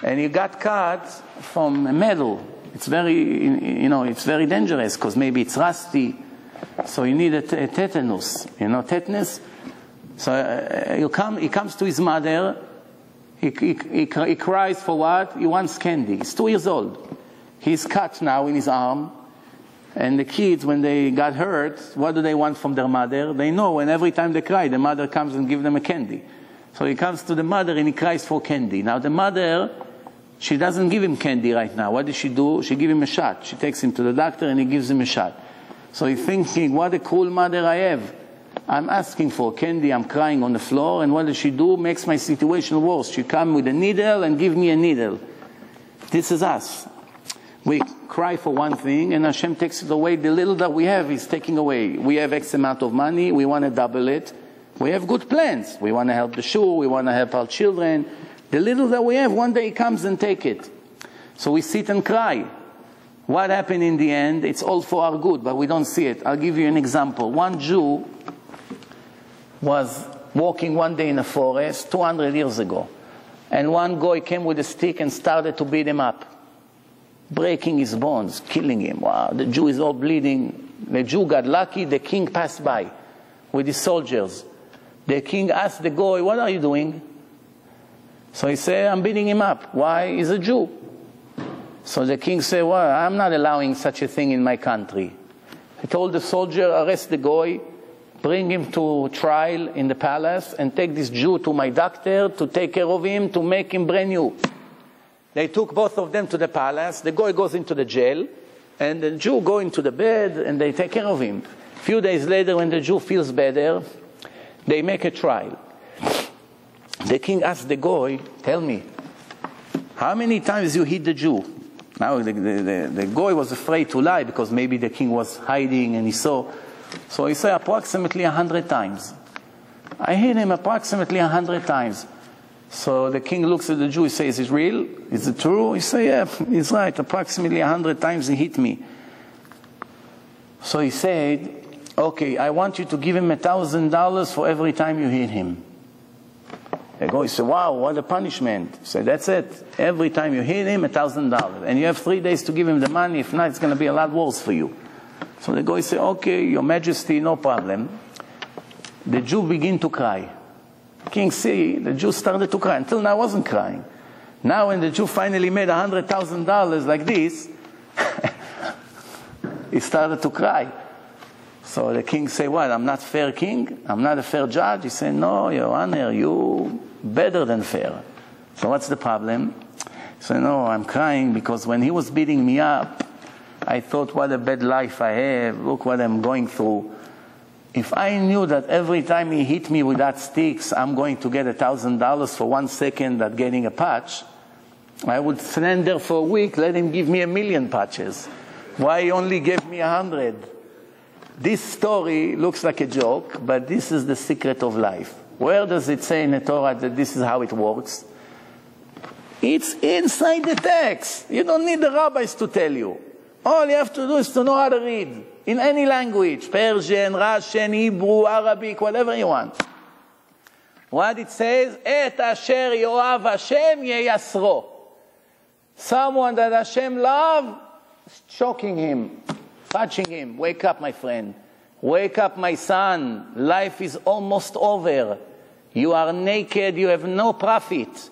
And he got cut from a metal. It's very, you know, it's very dangerous because maybe it's rusty. So you need a, a tetanus, you know, tetanus. So uh, you come, he comes to his mother. He, he, he, he cries for what? He wants candy. He's two years old. He's cut now in his arm. And the kids, when they got hurt, what do they want from their mother? They know, and every time they cry, the mother comes and gives them a candy. So he comes to the mother and he cries for candy. Now the mother, she doesn't give him candy right now. What does she do? She gives him a shot. She takes him to the doctor and he gives him a shot. So he's thinking, what a cruel mother I have. I'm asking for candy, I'm crying on the floor, and what does she do? Makes my situation worse. She comes with a needle and gives me a needle. This is us. We cry for one thing, and Hashem takes it away. The little that we have is taking away. We have X amount of money, we want to double it. We have good plans. We want to help the shul, we want to help our children. The little that we have, one day he comes and takes it. So we sit and cry. What happened in the end? It's all for our good, but we don't see it. I'll give you an example. One Jew was walking one day in a forest two hundred years ago, and one guy came with a stick and started to beat him up, breaking his bones, killing him. Wow, the Jew is all bleeding. The Jew got lucky. The king passed by with his soldiers. The king asked the guy, what are you doing? So he said, I'm beating him up. Why? He's a Jew. So the king said, well, I'm not allowing such a thing in my country. He told the soldier, arrest the guy, bring him to trial in the palace, and take this Jew to my doctor to take care of him, to make him brand new. They took both of them to the palace. The guy goes into the jail, and the Jew goes into the bed, and they take care of him. A few days later, when the Jew feels better, they make a trial. The king asks the guy, tell me, how many times you hit the Jew? Now, the, the, the, the guy was afraid to lie, because maybe the king was hiding, and he saw. So he said, approximately a hundred times. I hit him approximately a hundred times. So the king looks at the Jew, he says, is it real? Is it true? He says, yeah, he's right. Approximately a hundred times he hit me. So he said, okay, I want you to give him a thousand dollars for every time you hit him. The guy said, wow, what a punishment. He said, that's it. Every time you hit him, a thousand dollars. And you have three days to give him the money. If not, it's going to be a lot worse for you. So the guy said, okay, your majesty, no problem. The Jew began to cry. King see, the Jew started to cry. Until now, I wasn't crying. Now, when the Jew finally made a hundred thousand dollars like this, he started to cry. So the king said, what, I'm not fair king? I'm not a fair judge? He said, no, your honor, you better than fair. So what's the problem? He said, no, I'm crying because when he was beating me up, I thought, what a bad life I have. Look what I'm going through. If I knew that every time he hit me with that sticks, I'm going to get a thousand dollars for one second at getting a patch, I would stand there for a week, let him give me a million patches. Why he only gave me a hundred? This story looks like a joke, but this is the secret of life. Where does it say in the Torah that this is how it works? It's inside the text. You don't need the rabbis to tell you. All you have to do is to know how to read. In any language, Persian, Russian, Hebrew, Arabic, whatever you want. What it says, Et asher yoav Hashem yeyasro. Someone that Hashem loves, choking him, touching him. Wake up, my friend. Wake up, my son. Life is almost over. You are naked. You have no profit.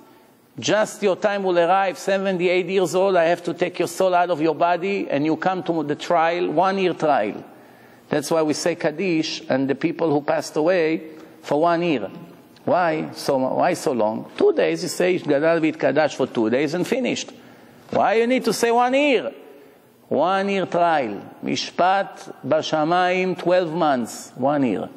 Just your time will arrive, seventy-eight years old, I have to take your soul out of your body, and you come to the trial, one-year trial. That's why we say Kaddish, and the people who passed away, for one year. Why so, why so long? Two days, you say, Gadal Bit Kadash for two days, and finished. Why you need to say one year? One-year trial. Mishpat, Bashamayim, twelve months, one year.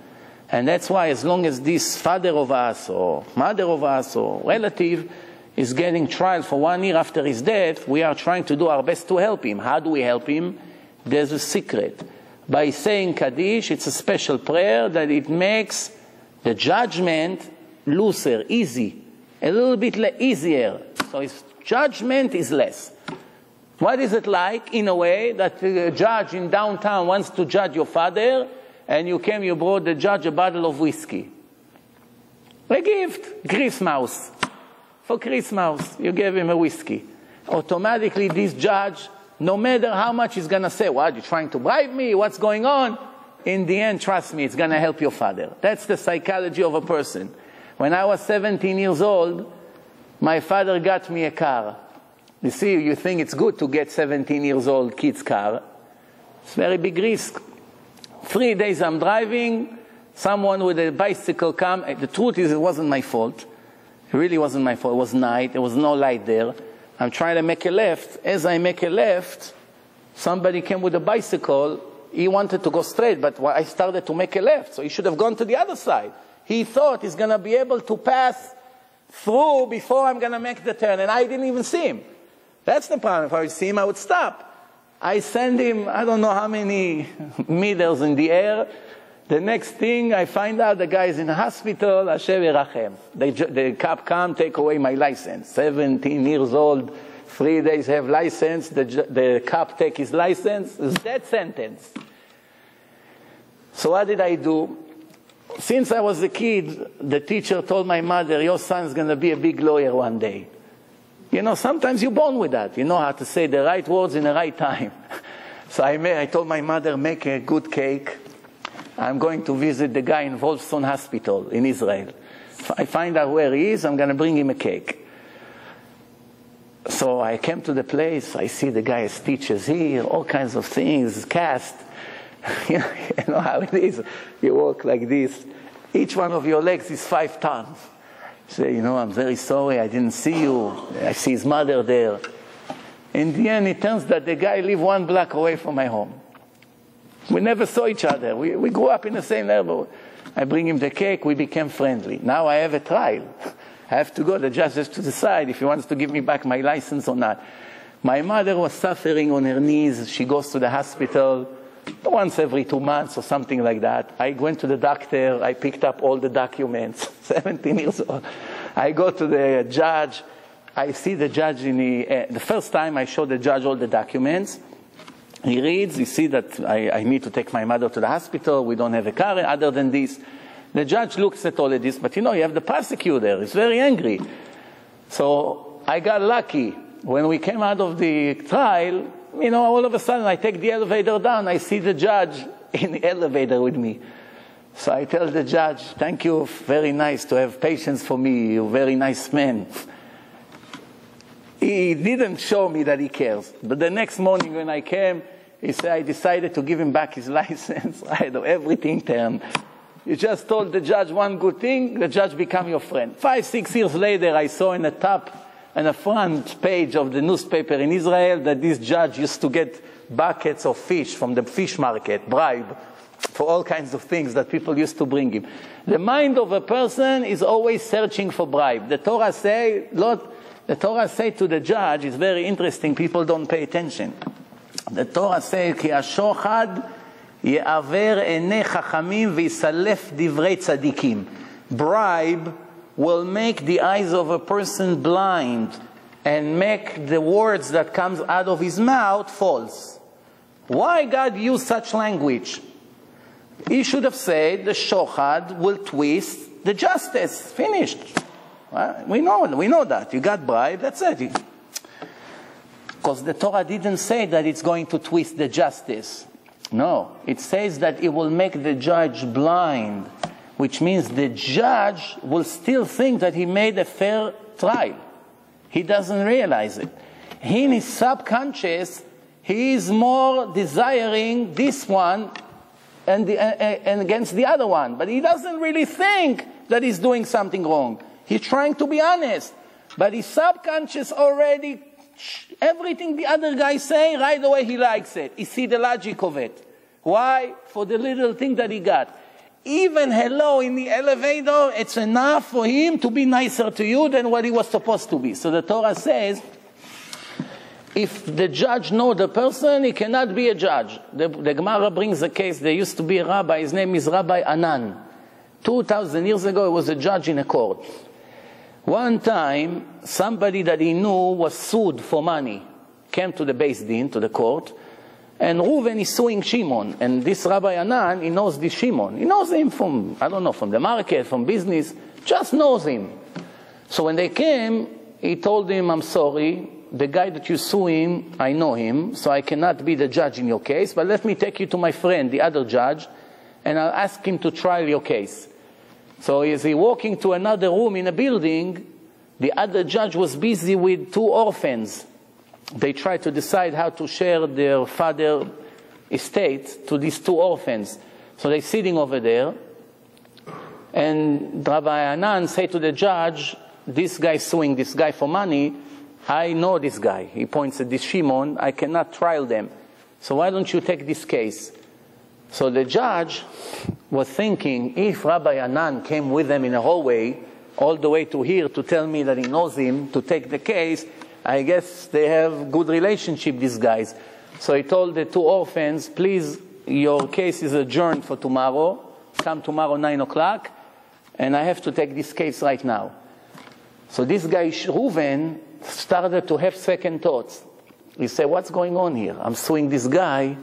And that's why as long as this father of us, or mother of us, or relative, is getting trial for one year after his death, we are trying to do our best to help him. How do we help him? There's a secret. By saying Kaddish, it's a special prayer that it makes the judgment looser, easy, a little bit easier. So his judgment is less. What is it like, in a way, that the judge in downtown wants to judge your father, and you came, you brought the judge a bottle of whiskey? A gift, Christmas. For Christmas, you gave him a whiskey. Automatically, this judge, no matter how much he's going to say, what, you're trying to bribe me? What's going on? In the end, trust me, it's going to help your father. That's the psychology of a person. When I was seventeen years old, my father got me a car. You see, you think it's good to get seventeen years old kids' car. It's very big risk. Three days I'm driving, someone with a bicycle come. The truth is, it wasn't my fault. It really wasn't my fault. It was night. There was no light there. I'm trying to make a left. As I make a left, somebody came with a bicycle. He wanted to go straight, but I started to make a left. So he should have gone to the other side. He thought he's going to be able to pass through before I'm going to make the turn. And I didn't even see him. That's the problem. If I would see him, I would stop. I send him, I don't know how many meters in the air. The next thing, I find out the guy is in the hospital. Hashem Yerachem. The cop come, take away my license. seventeen years old, three days have license. The, the cop take his license. It's that sentence. So what did I do? Since I was a kid, the teacher told my mother, your son's going to be a big lawyer one day. You know, sometimes you're born with that. You know how to say the right words in the right time. So I, may, I told my mother, make a good cake. I'm going to visit the guy in Wolfson Hospital in Israel. I find out where he is. I'm going to bring him a cake. So I came to the place. I see the guy has stitches here, all kinds of things, cast. You know how it is. You walk like this. Each one of your legs is five tons. Say, so, you know, I'm very sorry. I didn't see you. I see his mother there. In the end, it turns that the guy lived one block away from my home. We never saw each other. We, we grew up in the same neighborhood. I bring him the cake. We became friendly. Now I have a trial. I have to go. The judge has to decide if he wants to give me back my license or not. My mother was suffering on her knees. She goes to the hospital once every two months or something like that. I went to the doctor. I picked up all the documents. seventeen years old. I go to the judge. I see the judge in the... Uh, the first time I show the judge all the documents. He reads, he sees that I, I need to take my mother to the hospital, we don't have a car other than this. The judge looks at all of this, but you know, you have the prosecutor, he's very angry. So I got lucky. When we came out of the trial, you know, all of a sudden I take the elevator down, I see the judge in the elevator with me. So I tell the judge, thank you, very nice to have patience for me, you're a very nice man. He didn't show me that he cares. But the next morning when I came, he said, I decided to give him back his license. I had everything turned. You just told the judge one good thing, the judge became your friend. Five, six years later, I saw in the top and the front page of the newspaper in Israel that this judge used to get buckets of fish from the fish market, bribe, for all kinds of things that people used to bring him. The mind of a person is always searching for bribe. The Torah says, Lord, The Torah says to the judge, it's very interesting, people don't pay attention. The Torah says, Ki ha-shochad ye'aver enei chachamim v'yisalef divrei tzadikim. Bribe will make the eyes of a person blind and make the words that comes out of his mouth false. Why God used such language? He should have said, the shochad will twist the justice. Finished. Well, we know, we know that. You got bribe, that's it. Because the Torah didn't say that it's going to twist the justice. No, it says that it will make the judge blind, which means the judge will still think that he made a fair trial. He doesn't realize it. He, in his subconscious, he is more desiring this one and, the, and against the other one. But he doesn't really think that he's doing something wrong. He's trying to be honest, but his subconscious already, everything the other guy say, right away he likes it. He see the logic of it. Why? For the little thing that he got. Even hello in the elevator, it's enough for him to be nicer to you than what he was supposed to be. So the Torah says, if the judge knows the person, he cannot be a judge. The, the Gemara brings a case. There used to be a rabbi, his name is Rabbi Anan. two thousand years ago, he was a judge in a court. One time, somebody that he knew was sued for money, came to the Beis Din, to the court, and Reuven is suing Shimon. And this Rabbi Anan, he knows this Shimon. He knows him from, I don't know, from the market, from business, just knows him. So when they came, he told him, I'm sorry, the guy that you sue him, I know him, so I cannot be the judge in your case, but let me take you to my friend, the other judge, and I'll ask him to trial your case. So as he walking to another room in a building, the other judge was busy with two orphans. They tried to decide how to share their father estate to these two orphans. So they're sitting over there, and Rabbi Anan said to the judge, this guy suing this guy for money, I know this guy. He points at this Shimon, I cannot trial them. So why don't you take this case? So the judge was thinking, if Rabbi Anan came with them in a hallway, all the way to here to tell me that he knows him, to take the case, I guess they have good relationship, these guys. So he told the two orphans, please, your case is adjourned for tomorrow. Come tomorrow, nine o'clock, and I have to take this case right now. So this guy, Reuven, started to have second thoughts. He said, what's going on here? I'm suing this guy.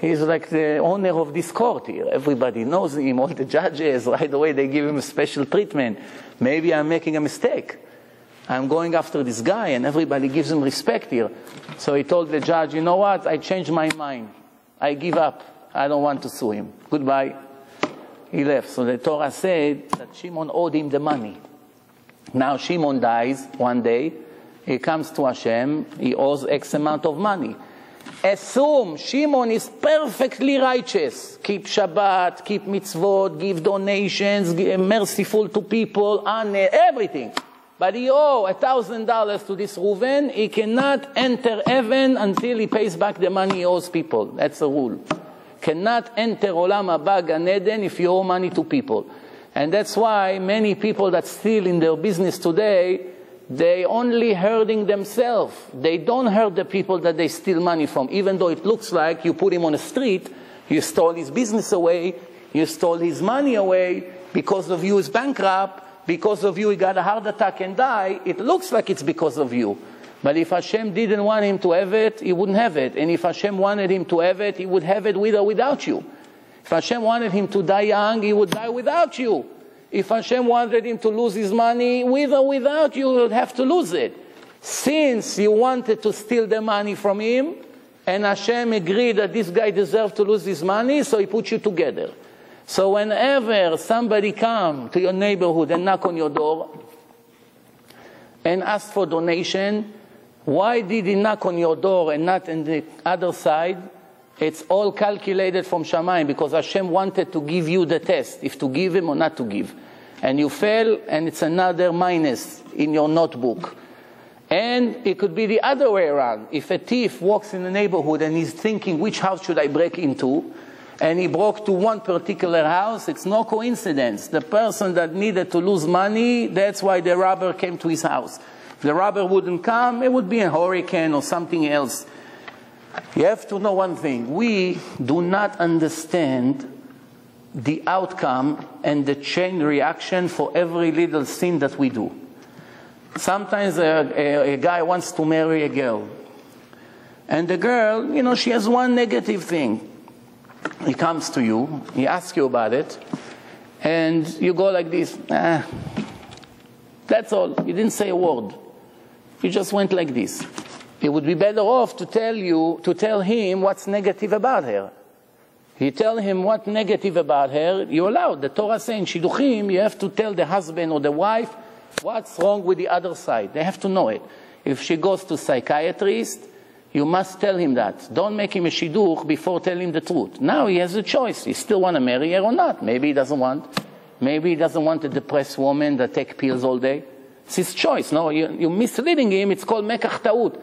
He's like the owner of this court here. Everybody knows him, all the judges. Right away, they give him a special treatment. Maybe I'm making a mistake. I'm going after this guy, and everybody gives him respect here. So he told the judge, you know what? I changed my mind. I give up. I don't want to sue him. Goodbye. He left. So the Torah said that Shimon owed him the money. Now Shimon dies one day. He comes to Hashem. He owes X amount of money. Assume Shimon is perfectly righteous. Keep Shabbat, keep mitzvot, give donations, be merciful to people, honor, everything. But he owes one thousand dollars to this Reuven. He cannot enter heaven until he pays back the money he owes people. That's the rule. Cannot enter Olam Haba Gan Eden if you owe money to people. And that's why many people that still in their business today, they only hurting themselves. They don't hurt the people that they steal money from, even though it looks like you put him on the street, you stole his business away, you stole his money away, because of you he's bankrupt, because of you he got a heart attack and died. It looks like it's because of you. But if Hashem didn't want him to have it, he wouldn't have it. And if Hashem wanted him to have it, he would have it with or without you. If Hashem wanted him to die young, he would die without you. If Hashem wanted him to lose his money, with or without you, he would have to lose it. Since you wanted to steal the money from him, and Hashem agreed that this guy deserved to lose his money, so he put you together. So whenever somebody comes to your neighborhood and knock on your door and ask for donation, why did he knock on your door and not on the other side? It's all calculated from Shammai, because Hashem wanted to give you the test, if to give him or not to give. And you fail, and it's another minus in your notebook. And it could be the other way around. If a thief walks in the neighborhood and he's thinking, which house should I break into? And he broke to one particular house, it's no coincidence. The person that needed to lose money, that's why the robber came to his house. If the robber wouldn't come, it would be a hurricane or something else. You have to know one thing. We do not understand the outcome and the chain reaction for every little sin that we do. Sometimes a, a, a guy wants to marry a girl. And the girl, you know, she has one negative thing. He comes to you, he asks you about it, and you go like this. Ah. That's all. You didn't say a word. You just went like this. It would be better off to tell you, to tell him what's negative about her. You tell him what's negative about her, you're allowed. The Torah says in shidduchim, you have to tell the husband or the wife what's wrong with the other side. They have to know it. If she goes to a psychiatrist, you must tell him that. Don't make him a shidduch before telling him the truth. Now he has a choice. He still want to marry her or not. Maybe he doesn't want. Maybe he doesn't want a depressed woman that takes pills all day. It's his choice. No, you, you're misleading him. It's called mekach ta'ut.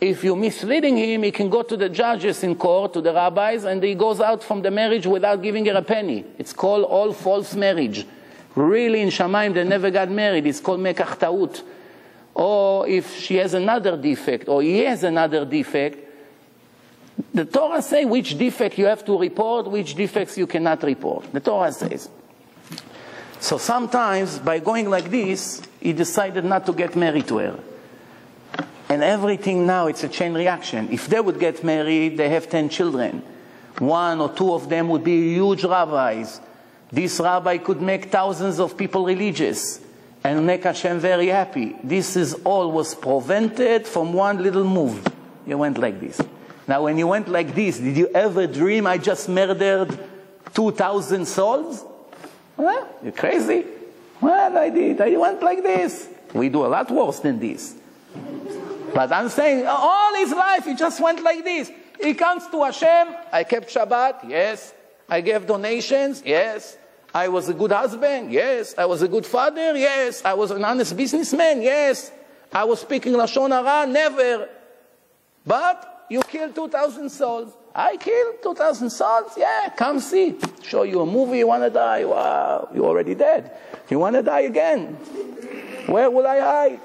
If you're misleading him, he can go to the judges in court, to the rabbis, and he goes out from the marriage without giving her a penny. It's called all false marriage. Really, in Shamayim, they never got married. It's called mekach ta'ut. Or if she has another defect, or he has another defect, the Torah says which defect you have to report, which defects you cannot report. The Torah says. So sometimes, by going like this, he decided not to get married to her. And everything now, it's a chain reaction. If they would get married, they have ten children. One or two of them would be huge rabbis. This rabbi could make thousands of people religious and make Hashem very happy. This is all was prevented from one little move. You went like this. Now, when you went like this, did you ever dream I just murdered two thousand souls? Well, you're crazy. Well, I did. I went like this. We do a lot worse than this. But I'm saying, all his life he just went like this. He comes to Hashem, I kept Shabbat, yes. I gave donations, yes. I was a good husband, yes. I was a good father, yes. I was an honest businessman, yes. I was speaking lashon hara, never. But you killed two thousand souls. I killed two thousand souls, yeah, come see. Show you a movie, you want to die, wow, you're already dead. You want to die again. Where will I hide?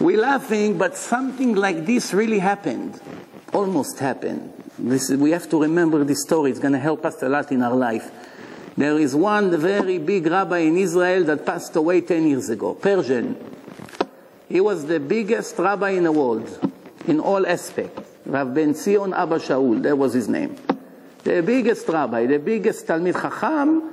We're laughing, but something like this really happened. Almost happened. This, we have to remember this story. It's going to help us a lot in our life. There is one very big rabbi in Israel that passed away ten years ago, Persian. He was the biggest rabbi in the world, in all aspects. Rav Ben Zion Abba Shaul, that was his name. The biggest rabbi, the biggest Talmid Chacham,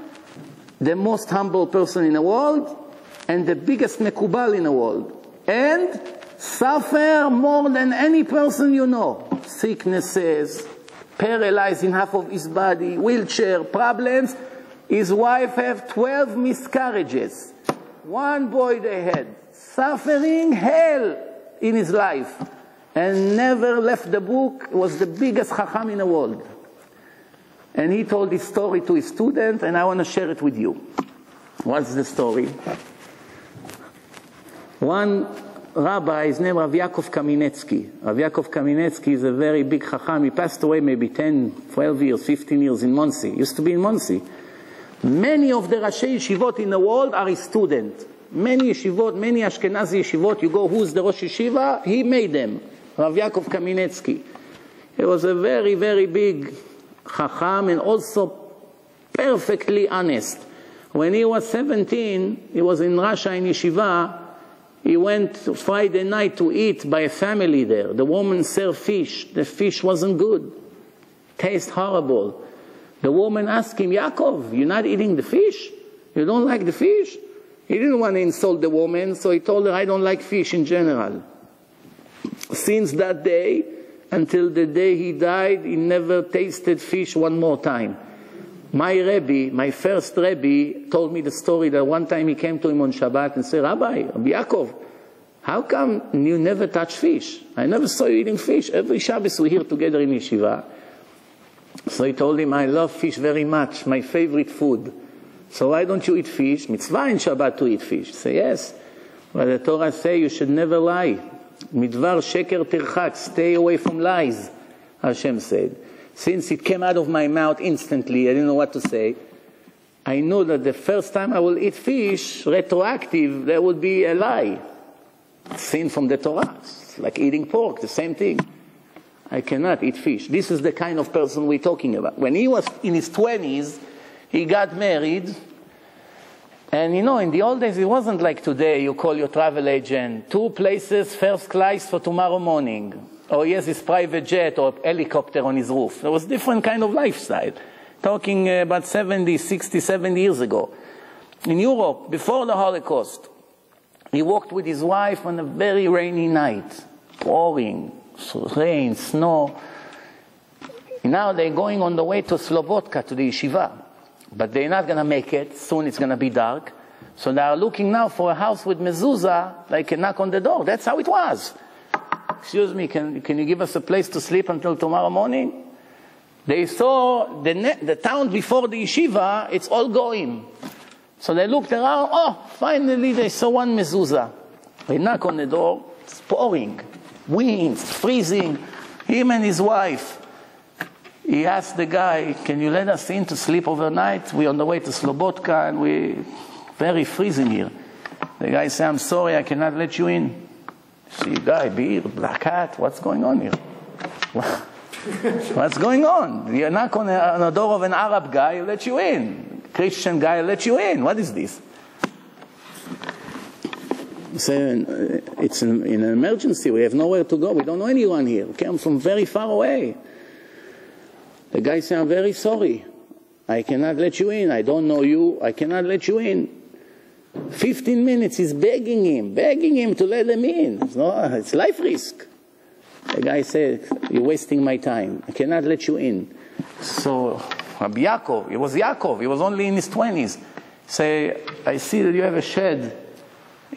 the most humble person in the world, and the biggest Mekubal in the world. And suffer more than any person you know. Sicknesses, paralyzed in half of his body, wheelchair, problems. His wife had twelve miscarriages. One boy they had. Suffering hell in his life. And never left the book. Was the biggest Chacham in the world. And he told this story to his student, and I want to share it with you. What's the story? One rabbi, his name Rabbi Akiva Kamenetsky. Rabbi Akiva Kamenetsky is a very big Chacham. He passed away maybe ten, twelve years, fifteen years in Muncie. He used to be in Muncie. Many of the Rashi Yeshivot in the world are his students. Many Yeshivot, many Ashkenazi Yeshivot, you go, who's the Rosh Yeshiva? He made them. Rabbi Akiva Kamenetsky. He was a very, very big Chacham and also perfectly honest. When he was seventeen, he was in Russia in Yeshiva. He went Friday night to eat by a family there. The woman served fish. The fish wasn't good. Taste horrible. The woman asked him, Yaakov, you're not eating the fish? You don't like the fish? He didn't want to insult the woman, so he told her, I don't like fish in general. Since that day, until the day he died, he never tasted fish one more time. My Rebbe, my first Rebbe, told me the story that one time he came to him on Shabbat and said, Rabbi, Rabbi Yaakov, how come you never touch fish? I never saw you eating fish. Every Shabbos we're here together in Yeshiva. So he told him, I love fish very much, my favorite food. So why don't you eat fish? Mitzvah in Shabbat to eat fish. He said, yes. But the Torah says you should never lie. Midvar sheker tirchak, stay away from lies, Hashem said. Since it came out of my mouth instantly, I didn't know what to say. I know that the first time I will eat fish, retroactive, there would be a lie. Sin from the Torah. It's like eating pork, the same thing. I cannot eat fish. This is the kind of person we're talking about. When he was in his twenties, he got married. And you know, in the old days, it wasn't like today. You call your travel agent, two places, first class for tomorrow morning. Or yes, his private jet or helicopter on his roof. There was different kind of lifestyle. Talking about seventy, sixty, seventy years ago. In Europe, before the Holocaust, he walked with his wife on a very rainy night. Pouring, rain, snow. Now they're going on the way to Slobodka, to the yeshiva. But they're not going to make it. Soon it's going to be dark. So they are looking now for a house with mezuzah, like a knock on the door. That's how it was. Excuse me, can, can you give us a place to sleep until tomorrow morning? They saw the, the town before the yeshiva, it's all going. So they looked around, oh, finally they saw one mezuzah. They knock on the door, it's pouring, winds, freezing, him and his wife. He asked the guy, can you let us in to sleep overnight? We're on the way to Slobodka and we're very freezing here. The guy said, I'm sorry, I cannot let you in. See, guy, beard, black hat, what's going on here? What's going on? You knock on the door of an Arab guy, he'll let you in. Christian guy, he'll let you in. What is this? So, it's an, in an emergency. We have nowhere to go. We don't know anyone here. We came from very far away. The guy said, I'm very sorry. I cannot let you in. I don't know you. I cannot let you in. Fifteen minutes, he's begging him, begging him to let them in. No, it's life risk. The guy said, you're wasting my time. I cannot let you in. So, Rabbi Yaakov, it was Yaakov, he was only in his twenties. Say, I see that you have a shed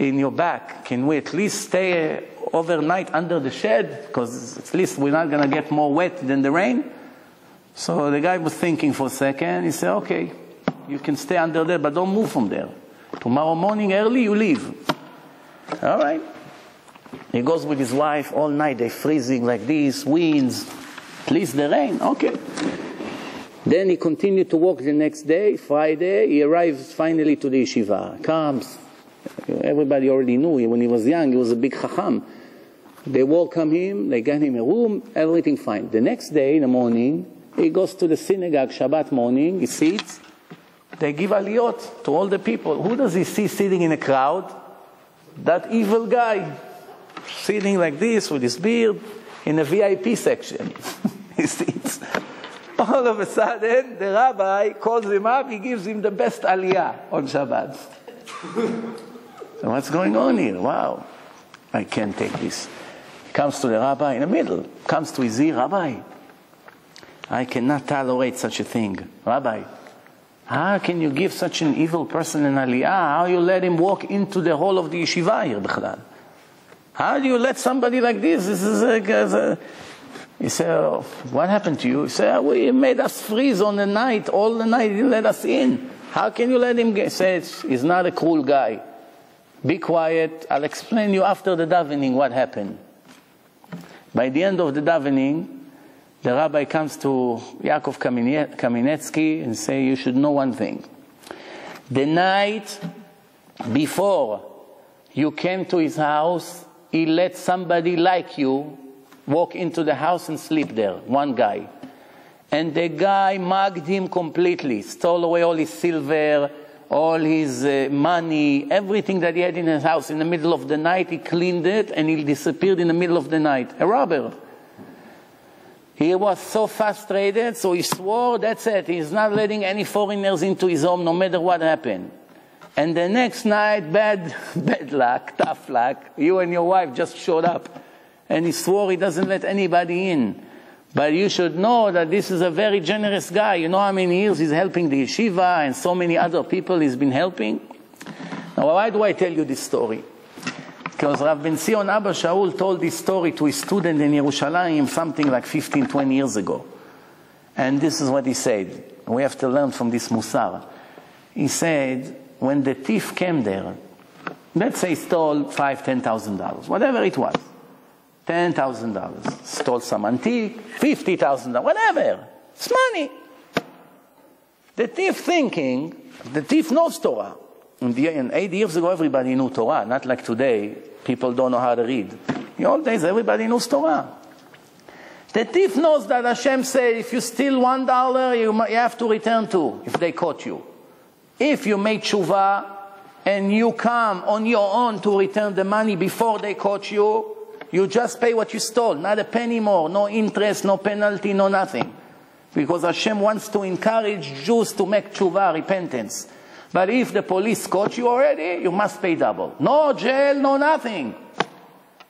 in your back, can we at least stay overnight under the shed? Because at least we're not going to get more wet than the rain. So the guy was thinking for a second. He said, okay, you can stay under there, but don't move from there. Tomorrow morning early, you leave. All right. He goes with his wife all night. They're freezing like this, winds, at least the rain. Okay. Then he continued to walk the next day, Friday. He arrives finally to the yeshiva. Comes. Everybody already knew him. When he was young, he was a big chacham. They welcome him. They got him a room. Everything fine. The next day in the morning, he goes to the synagogue, Shabbat morning. He sits. They give aliyot to all the people. Who does he see sitting in a crowd? That evil guy. Sitting like this with his beard in a V I P section. He sits. All of a sudden, the rabbi calls him up. He gives him the best aliyah on Shabbat. So what's going on here? Wow. I can't take this. He comes to the rabbi in the middle. Comes to his ear. Rabbi, I cannot tolerate such a thing. Rabbi, how can you give such an evil person an aliyah? How you let him walk into the hall of the yeshiva here, Bechlal? How do you let somebody like this? This is like a... He said, oh, what happened to you? He said, oh, he made us freeze on the night, all the night, he didn't let us in. How can you let him get? He said, he's not a cruel guy. Be quiet, I'll explain you after the davening what happened. By the end of the davening, the rabbi comes to Yaakov Kamenetsky and says, you should know one thing. The night before you came to his house, he let somebody like you walk into the house and sleep there, one guy. And the guy mugged him completely, stole away all his silver, all his uh, money, everything that he had in his house. In the middle of the night, he cleaned it, and he disappeared in the middle of the night. A robber. He was so frustrated, so he swore, that's it. He's not letting any foreigners into his home, no matter what happened. And the next night, bad, bad luck, tough luck, you and your wife just showed up. And he swore he doesn't let anybody in. But you should know that this is a very generous guy. You know how many years he's helping the yeshiva and so many other people he's been helping. Now, why do I tell you this story? Because Rav Ben Sion Abba Shaul told this story to his student in Yerushalayim something like fifteen, twenty years ago. And this is what he said. We have to learn from this Musar. He said, when the thief came there, let's say he stole five, ten thousand dollars, whatever it was. ten thousand dollars, stole some antique, fifty thousand dollars, whatever. It's money. The thief thinking, the thief knows Torah. In the, in eight years ago, everybody knew Torah, not like today, people don't know how to read. In the old days, everybody knows Torah. The thief knows that Hashem said, if you steal one dollar, you, you have to return two, if they caught you. If you made tshuva, and you come on your own to return the money before they caught you, you just pay what you stole, not a penny more, no interest, no penalty, no nothing. Because Hashem wants to encourage Jews to make tshuva, repentance. But if the police caught you already, you must pay double. No jail, no nothing.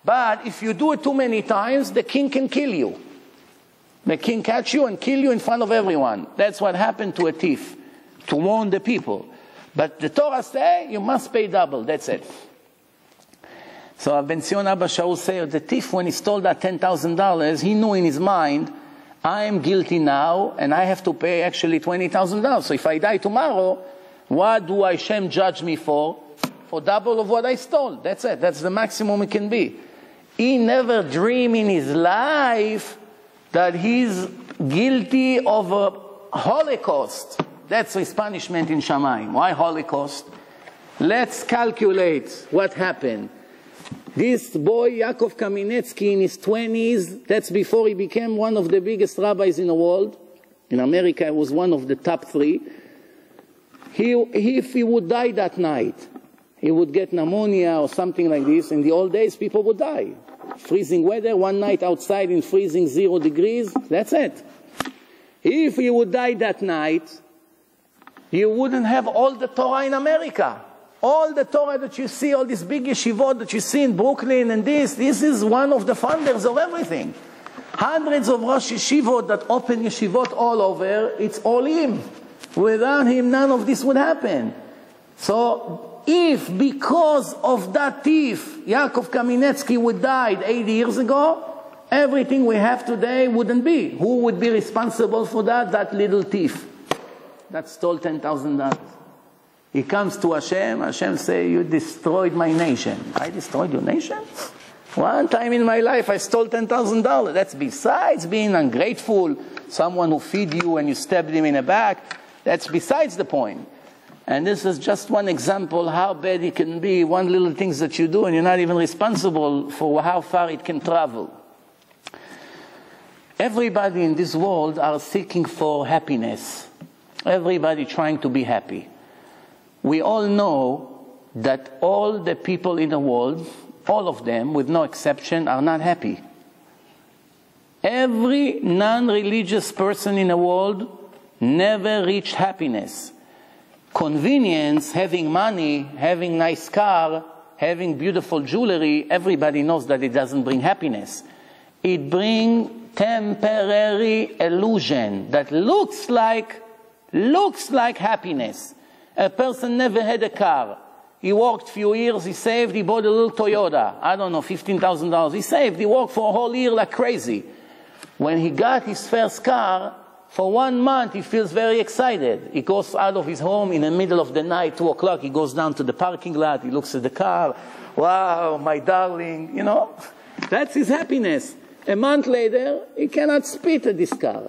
But if you do it too many times, the king can kill you. The king catch you and kill you in front of everyone. That's what happened to a thief, to warn the people. But the Torah says you must pay double, that's it. So Rav Ben Sion Abba Shaul said, the thief, when he stole that ten thousand dollars, he knew in his mind, I am guilty now, and I have to pay actually twenty thousand dollars. So if I die tomorrow, what do Hashem judge me for? For double of what I stole. That's it. That's the maximum it can be. He never dreamed in his life that he's guilty of a Holocaust. That's his punishment in Shamayim. Why Holocaust? Let's calculate what happened. This boy, Yaakov Kamenetsky, in his twenties, that's before he became one of the biggest rabbis in the world. In America, he was one of the top three. He, he, if he would die that night, he would get pneumonia or something like this. In the old days, people would die. Freezing weather, one night outside in freezing zero degrees, that's it. If he would die that night, you wouldn't have all the Torah in America. All the Torah that you see, all this big yeshivot that you see in Brooklyn and this, this is one of the founders of everything. Hundreds of Rosh Yeshivot that open yeshivot all over, it's all him. Without him, none of this would happen. So If because of that thief, Yaakov Kamenetsky would died eighty years ago, everything we have today wouldn't be. Who would be responsible for that? That little thief that stole ten thousand dollars. He comes to Hashem. Hashem says, you destroyed my nation. I destroyed your nation? One time in my life I stole ten thousand dollars. That's besides being ungrateful, someone who feed you and you stabbed him in the back. That's besides the point. And this is just one example how bad it can be, one little things that you do and you're not even responsible for how far it can travel. Everybody in this world are seeking for happiness. Everybody trying to be happy. We all know that all the people in the world, all of them, with no exception, are not happy. Every non-religious person in the world never reached happiness. Convenience, having money, having nice car, having beautiful jewelry, everybody knows that it doesn't bring happiness. It brings temporary illusion that looks like, looks like happiness. A person never had a car. He worked a few years, he saved, he bought a little Toyota. I don't know, fifteen thousand dollars. He saved, he worked for a whole year like crazy. When he got his first car, for one month he feels very excited. He goes out of his home in the middle of the night, two o'clock, he goes down to the parking lot, he looks at the car. Wow, my darling, you know? That's his happiness. A month later, he cannot spit at this car.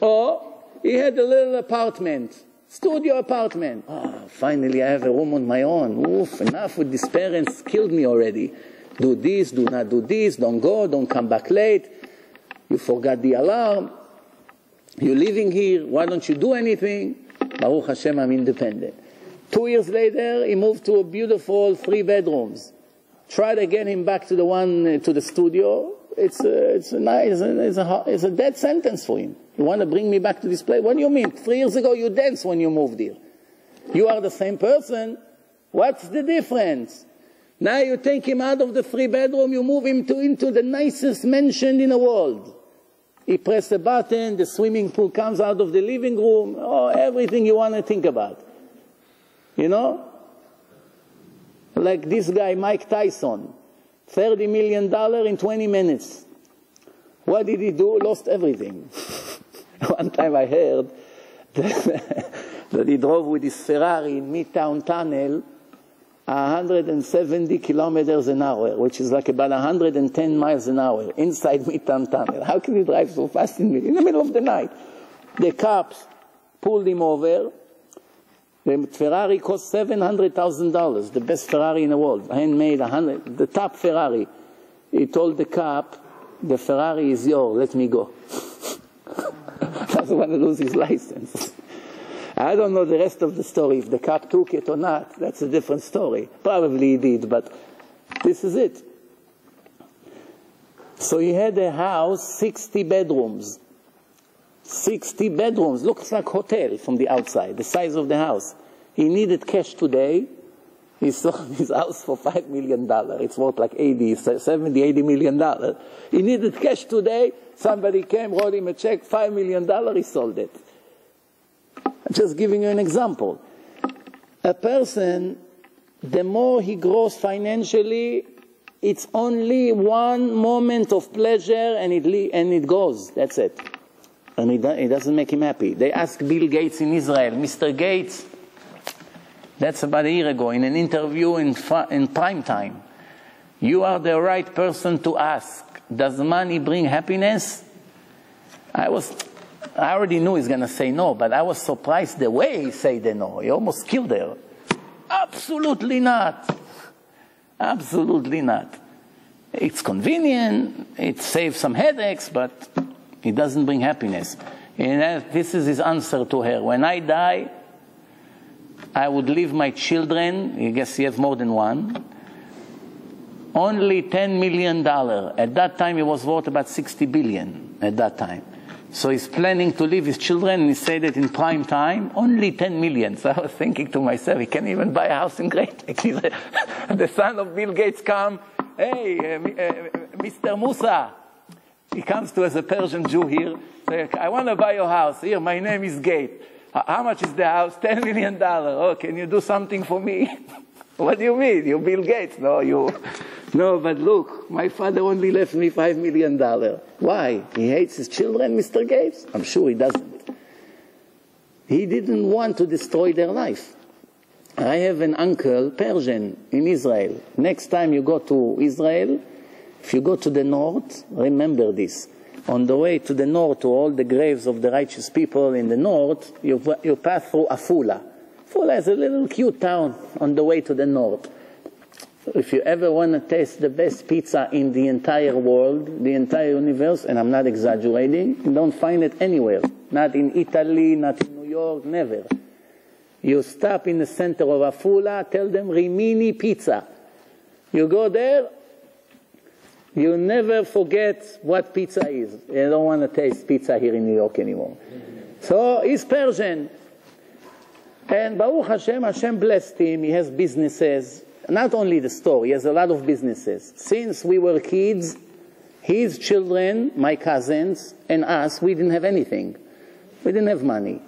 Or, he had a little apartment. Studio apartment. Oh, finally I have a room on my own. Oof, enough with these parents, killed me already. Do this, do not do this, don't go, don't come back late. You forgot the alarm. You're living here, why don't you do anything? Baruch Hashem, I'm independent. Two years later, he moved to a beautiful three bedrooms. Tried to get him back to the one, uh, to the studio. It's a, it's a nice, it's a, it's a death sentence for him. You want to bring me back to this place? What do you mean? Three years ago you danced when you moved here. You are the same person. What's the difference? Now you take him out of the three bedroom, you move him to, into the nicest mansion in the world. He pressed a button, the swimming pool comes out of the living room, oh, everything you want to think about. You know? Like this guy, Mike Tyson. thirty million dollars in twenty minutes. What did he do? Lost everything. One time I heard that, that he drove with his Ferrari in Midtown Tunnel one hundred seventy kilometers an hour, which is like about one hundred ten miles an hour inside Midtown Tunnel. How can he drive so fast in, in the middle of the night? The cops pulled him over. The Ferrari cost seven hundred thousand dollars, the best Ferrari in the world, handmade, one hundred, the top Ferrari. He told the cop, the Ferrari is yours, let me go. Doesn't want to lose his license. I don't know the rest of the story, if the cop took it or not, that's a different story. Probably he did, but this is it. So he had a house, sixty bedrooms. sixty bedrooms, looks like a hotel from the outside, the size of the house. He needed cash today. He sold his house for five million dollars. It's worth like eighty, seventy, eighty million dollars. He needed cash today. Somebody came, wrote him a check, five million dollars, he sold it. I'm just giving you an example. A person, the more he grows financially, it's only one moment of pleasure and it, le and it goes. That's it. And it, do it doesn't make him happy. They asked Bill Gates in Israel, Mister Gates, that's about a year ago, in an interview in, in prime time, you are the right person to ask, does money bring happiness? I was, I already knew he's going to say no, but I was surprised the way he said the no. He almost killed her. Absolutely not. Absolutely not. It's convenient, it saves some headaches, but it doesn't bring happiness. And this is his answer to her. When I die, I would leave my children, I guess he has more than one, only ten million dollars. At that time, it was worth about sixty billion dollars at that time. So he's planning to leave his children, and he said it in prime time, only ten million dollars. So I was thinking to myself, he can't even buy a house in Great Neck. The son of Bill Gates come, hey, uh, uh, Mister Musa. He comes to us, a Persian Jew here, say, I want to buy your house. Here, my name is Gates. How much is the house? ten million dollars. Oh, can you do something for me? What do you mean? You Bill Gates? No, you. No, but look, my father only left me five million dollars. Why? He hates his children, Mister Gates? I'm sure he doesn't. He didn't want to destroy their life. I have an uncle, Persian, in Israel. Next time you go to Israel, if you go to the north, remember this. On the way to the north, to all the graves of the righteous people in the north, you, you pass through Afula. Afula is a little cute town on the way to the north. If you ever want to taste the best pizza in the entire world, the entire universe, and I'm not exaggerating, you don't find it anywhere. Not in Italy, not in New York, never. You stop in the center of Afula, tell them Rimini pizza. You go there, you never forget what pizza is. You don't want to taste pizza here in New York anymore. So he's Persian. And Baruch Hashem, Hashem blessed him. He has businesses. Not only the store, he has a lot of businesses. Since we were kids, his children, my cousins, and us, we didn't have anything. We didn't have money.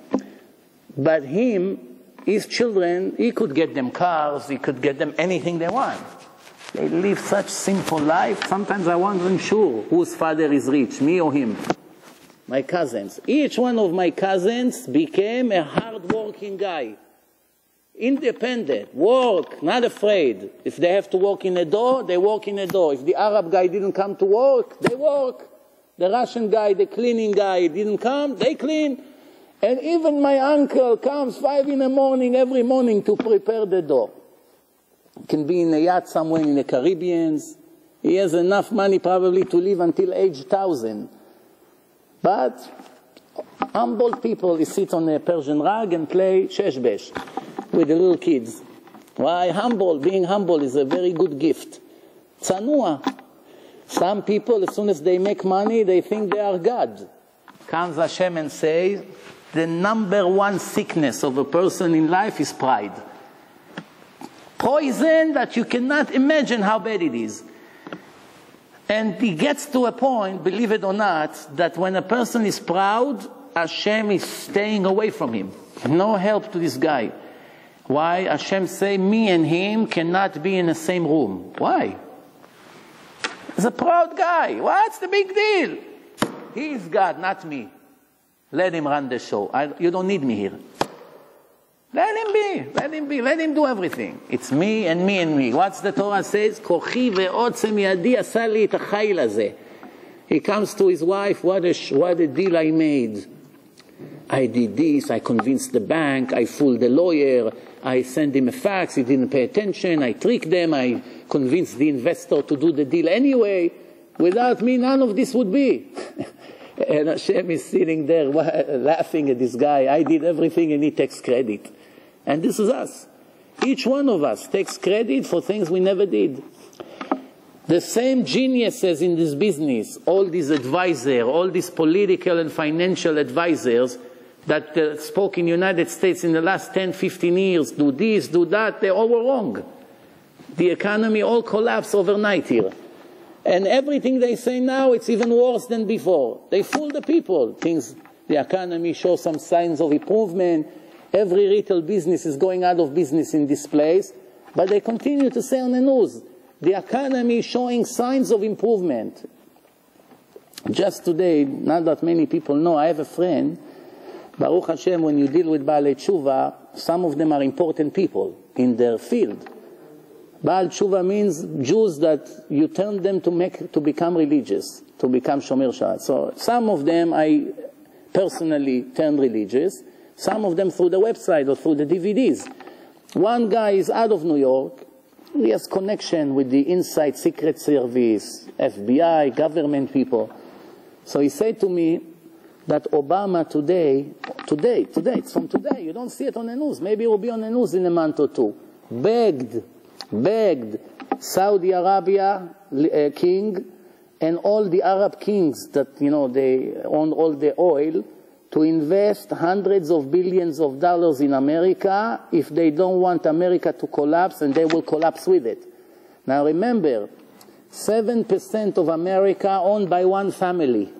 But him, his children, he could get them cars, he could get them anything they want. They live such simple life. Sometimes I wasn't sure whose father is rich, me or him. My cousins. Each one of my cousins became a hard-working guy. Independent, work, not afraid. If they have to work in a door, they work in a door. If the Arab guy didn't come to work, they work. The Russian guy, the cleaning guy didn't come, they clean. And even my uncle comes five in the morning every morning to prepare the door. It can be in a yacht somewhere in the Caribbeans. He has enough money probably to live until age one thousand. But humble people, he sits on a Persian rug and play sheshbesh with the little kids. Why? Humble, being humble is a very good gift. Tsanua. Some people, as soon as they make money, they think they are God. Comes Hashem and says, the number one sickness of a person in life is pride. Poison that you cannot imagine how bad it is. And he gets to a point, believe it or not, that when a person is proud, Hashem is staying away from him. No help to this guy. Why? Hashem say, me and him cannot be in the same room. Why? He's a proud guy. What's the big deal? He is God, not me. Let him run the show. I, you don't need me here. Let him be. Let him be. Let him do everything. It's me and me and me. What's the Torah says? Kochi ve'otzem yadi asa li et ha'chayil hazeh. He comes to his wife. What a, what a deal I made. I did this. I convinced the bank. I fooled the lawyer. I sent him a fax, he didn't pay attention, I tricked them, I convinced the investor to do the deal anyway. Without me, none of this would be. And Hashem is sitting there laughing at this guy. I did everything and he takes credit. And this is us. Each one of us takes credit for things we never did. The same geniuses in this business, all these advisors, all these political and financial advisors, that uh, spoke in the United States in the last ten, fifteen years, do this, do that, they all were wrong. The economy all collapsed overnight here. And everything they say now, it's even worse than before. They fool the people. Things, the economy shows some signs of improvement. Every retail business is going out of business in this place. But they continue to say on the news, the economy showing signs of improvement. Just today, not that many people know, I have a friend, Baruch Hashem, when you deal with Baal Tshuva, some of them are important people in their field. Baal Tshuva means Jews that you turn them to make to become religious, to become Shomer Shabbat. So some of them I personally turned religious, some of them through the website or through the D V Ds. One guy is out of New York, he has connection with the inside secret service, F B I, government people. So he said to me, that Obama today, today, today, it's from today, you don't see it on the news, maybe it will be on the news in a month or two, begged, begged Saudi Arabia uh, king and all the Arab kings that, you know, they own all the oil, to invest hundreds of billions of dollars in America if they don't want America to collapse, and they will collapse with it. Now remember, seven percent of America owned by one family.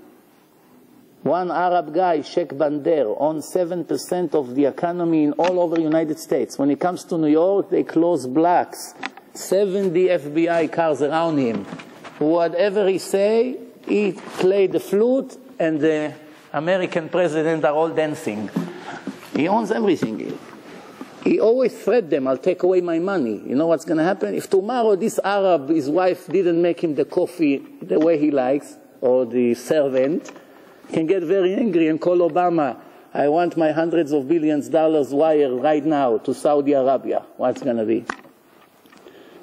One Arab guy, Sheikh Bander, owns seven percent of the economy in all over the United States. When it comes to New York, they close blacks. seventy F B I cars around him. Whatever he say, he played the flute, and the American president are all dancing. He owns everything. He always threatened them, I'll take away my money. You know what's going to happen? If tomorrow this Arab, his wife didn't make him the coffee the way he likes, or the servant, he can get very angry and call Obama, I want my hundreds of billions of dollars wired right now to Saudi Arabia. What's going to be?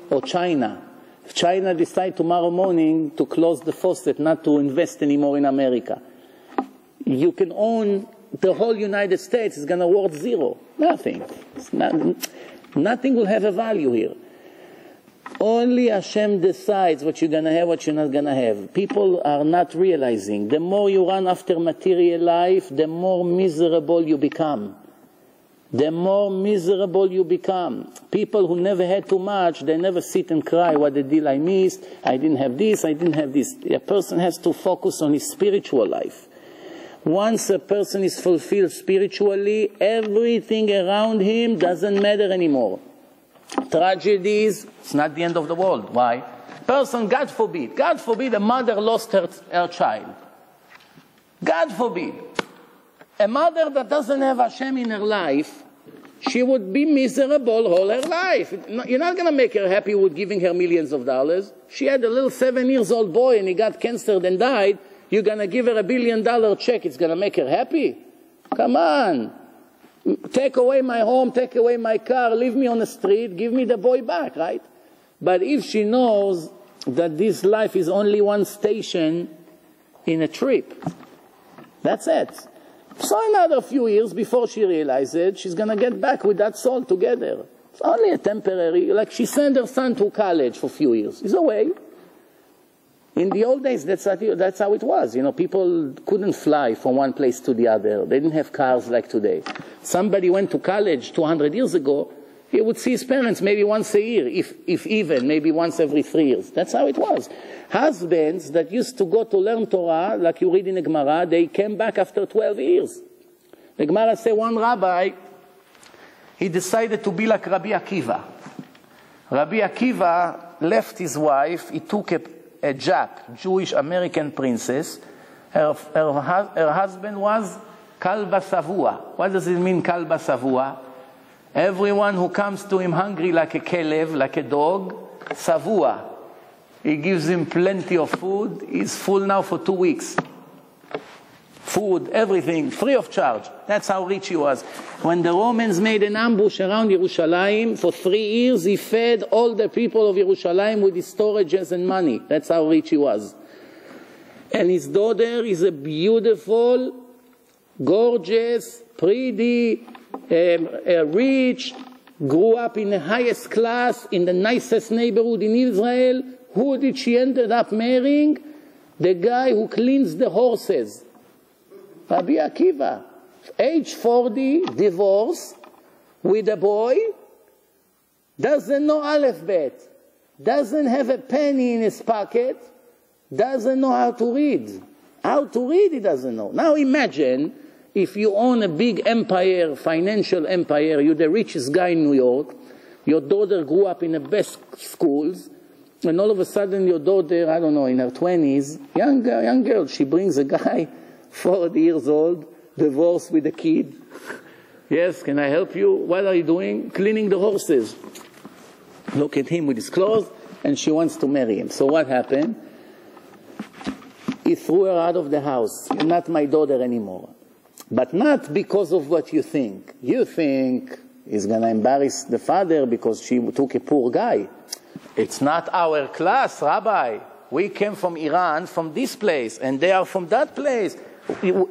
Or China. If China decides tomorrow morning to close the faucet, not to invest anymore in America, you can own the whole United States. Is going to worth zero. Nothing. It's not, nothing will have a value here. Only Hashem decides what you're going to have, what you're not going to have. People are not realizing. The more you run after material life, the more miserable you become. The more miserable you become. People who never had too much, they never sit and cry, what a deal I missed, I didn't have this, I didn't have this. A person has to focus on his spiritual life. Once a person is fulfilled spiritually, everything around him doesn't matter anymore. Tragedies, it's not the end of the world. Why? Person, God forbid, God forbid a mother lost her, her child. God forbid. A mother that doesn't have Hashem in her life, she would be miserable all her life. You're not going to make her happy with giving her millions of dollars. She had a little seven years old boy and he got cancer and died. You're going to give her a billion dollar check. It's going to make her happy? Come on. Take away my home, take away my car, leave me on the street, give me the boy back, right? But if she knows that this life is only one station in a trip, that's it. So another few years before she realizes it, she's going to get back with that soul together. It's only a temporary, like she sent her son to college for a few years. He's away. In the old days, that's how it was. You know, people couldn't fly from one place to the other. They didn't have cars like today. Somebody went to college two hundred years ago, he would see his parents maybe once a year, if, if even, maybe once every three years. That's how it was. Husbands that used to go to learn Torah, like you read in the Gemara, they came back after twelve years. The Gemara said one rabbi, he decided to be like Rabbi Akiva. Rabbi Akiva left his wife, he took a a Jap, Jewish-American princess. Her, her, her husband was Kalba Savua. What does it mean, Kalba Savua? Everyone who comes to him hungry like a kelev, like a dog, Savua. He gives him plenty of food. He's full now for two weeks. Food, everything, free of charge. That's how rich he was. When the Romans made an ambush around Yerushalayim, for three years he fed all the people of Yerushalayim with his storages and money. That's how rich he was. And his daughter is a beautiful, gorgeous, pretty, um, uh, rich, grew up in the highest class, in the nicest neighborhood in Israel. Who did she end up marrying? The guy who cleans the horses. Rabbi Akiva, age forty, divorced, with a boy, doesn't know Aleph Bet, doesn't have a penny in his pocket, doesn't know how to read. How to read he doesn't know. Now imagine if you own a big empire, financial empire, you're the richest guy in New York, your daughter grew up in the best schools, and all of a sudden your daughter, I don't know, in her twenties, young, young girl, she brings a guy forty years old, divorced with a kid. Yes, can I help you? What are you doing? Cleaning the horses. Look at him with his clothes, and she wants to marry him. So what happened? He threw her out of the house. You're not my daughter anymore. But not because of what you think. You think he's going to embarrass the father because she took a poor guy. It's not our class, Rabbi. We came from Iran, from this place, and they are from that place.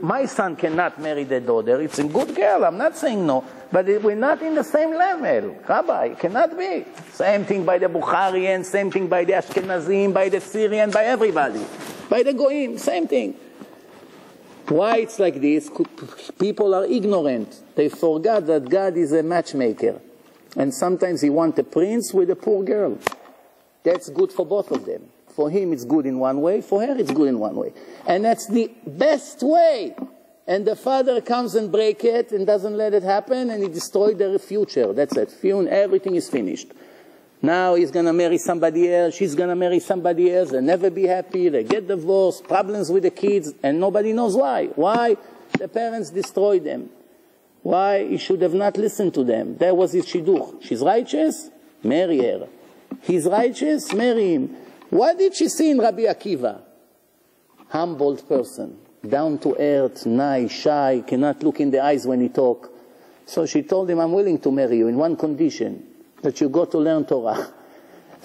My son cannot marry the daughter. It's a good girl. I'm not saying no. But we're not in the same level. Rabbi, it cannot be. Same thing by the Bukharian, same thing by the Ashkenazim, by the Syrian, by everybody. By the Goyim, same thing. Why it's like this? People are ignorant. They forgot that God is a matchmaker. And sometimes he wants a prince with a poor girl. That's good for both of them. For him, it's good in one way. For her, it's good in one way. And that's the best way. and the father comes and breaks it and doesn't let it happen, and he destroyed their future. That's it. Everything is finished. Now he's going to marry somebody else, she's going to marry somebody else, they'll never be happy, they get divorced, problems with the kids, and nobody knows why. Why the parents destroyed them. Why he should have not listened to them. That was his shidduch. She's righteous, marry her. He's righteous, marry him. What did she see in Rabbi Akiva? Humbled person, down to earth, nice, shy, cannot look in the eyes when he talk. So she told him, I'm willing to marry you in one condition, that you go to learn Torah.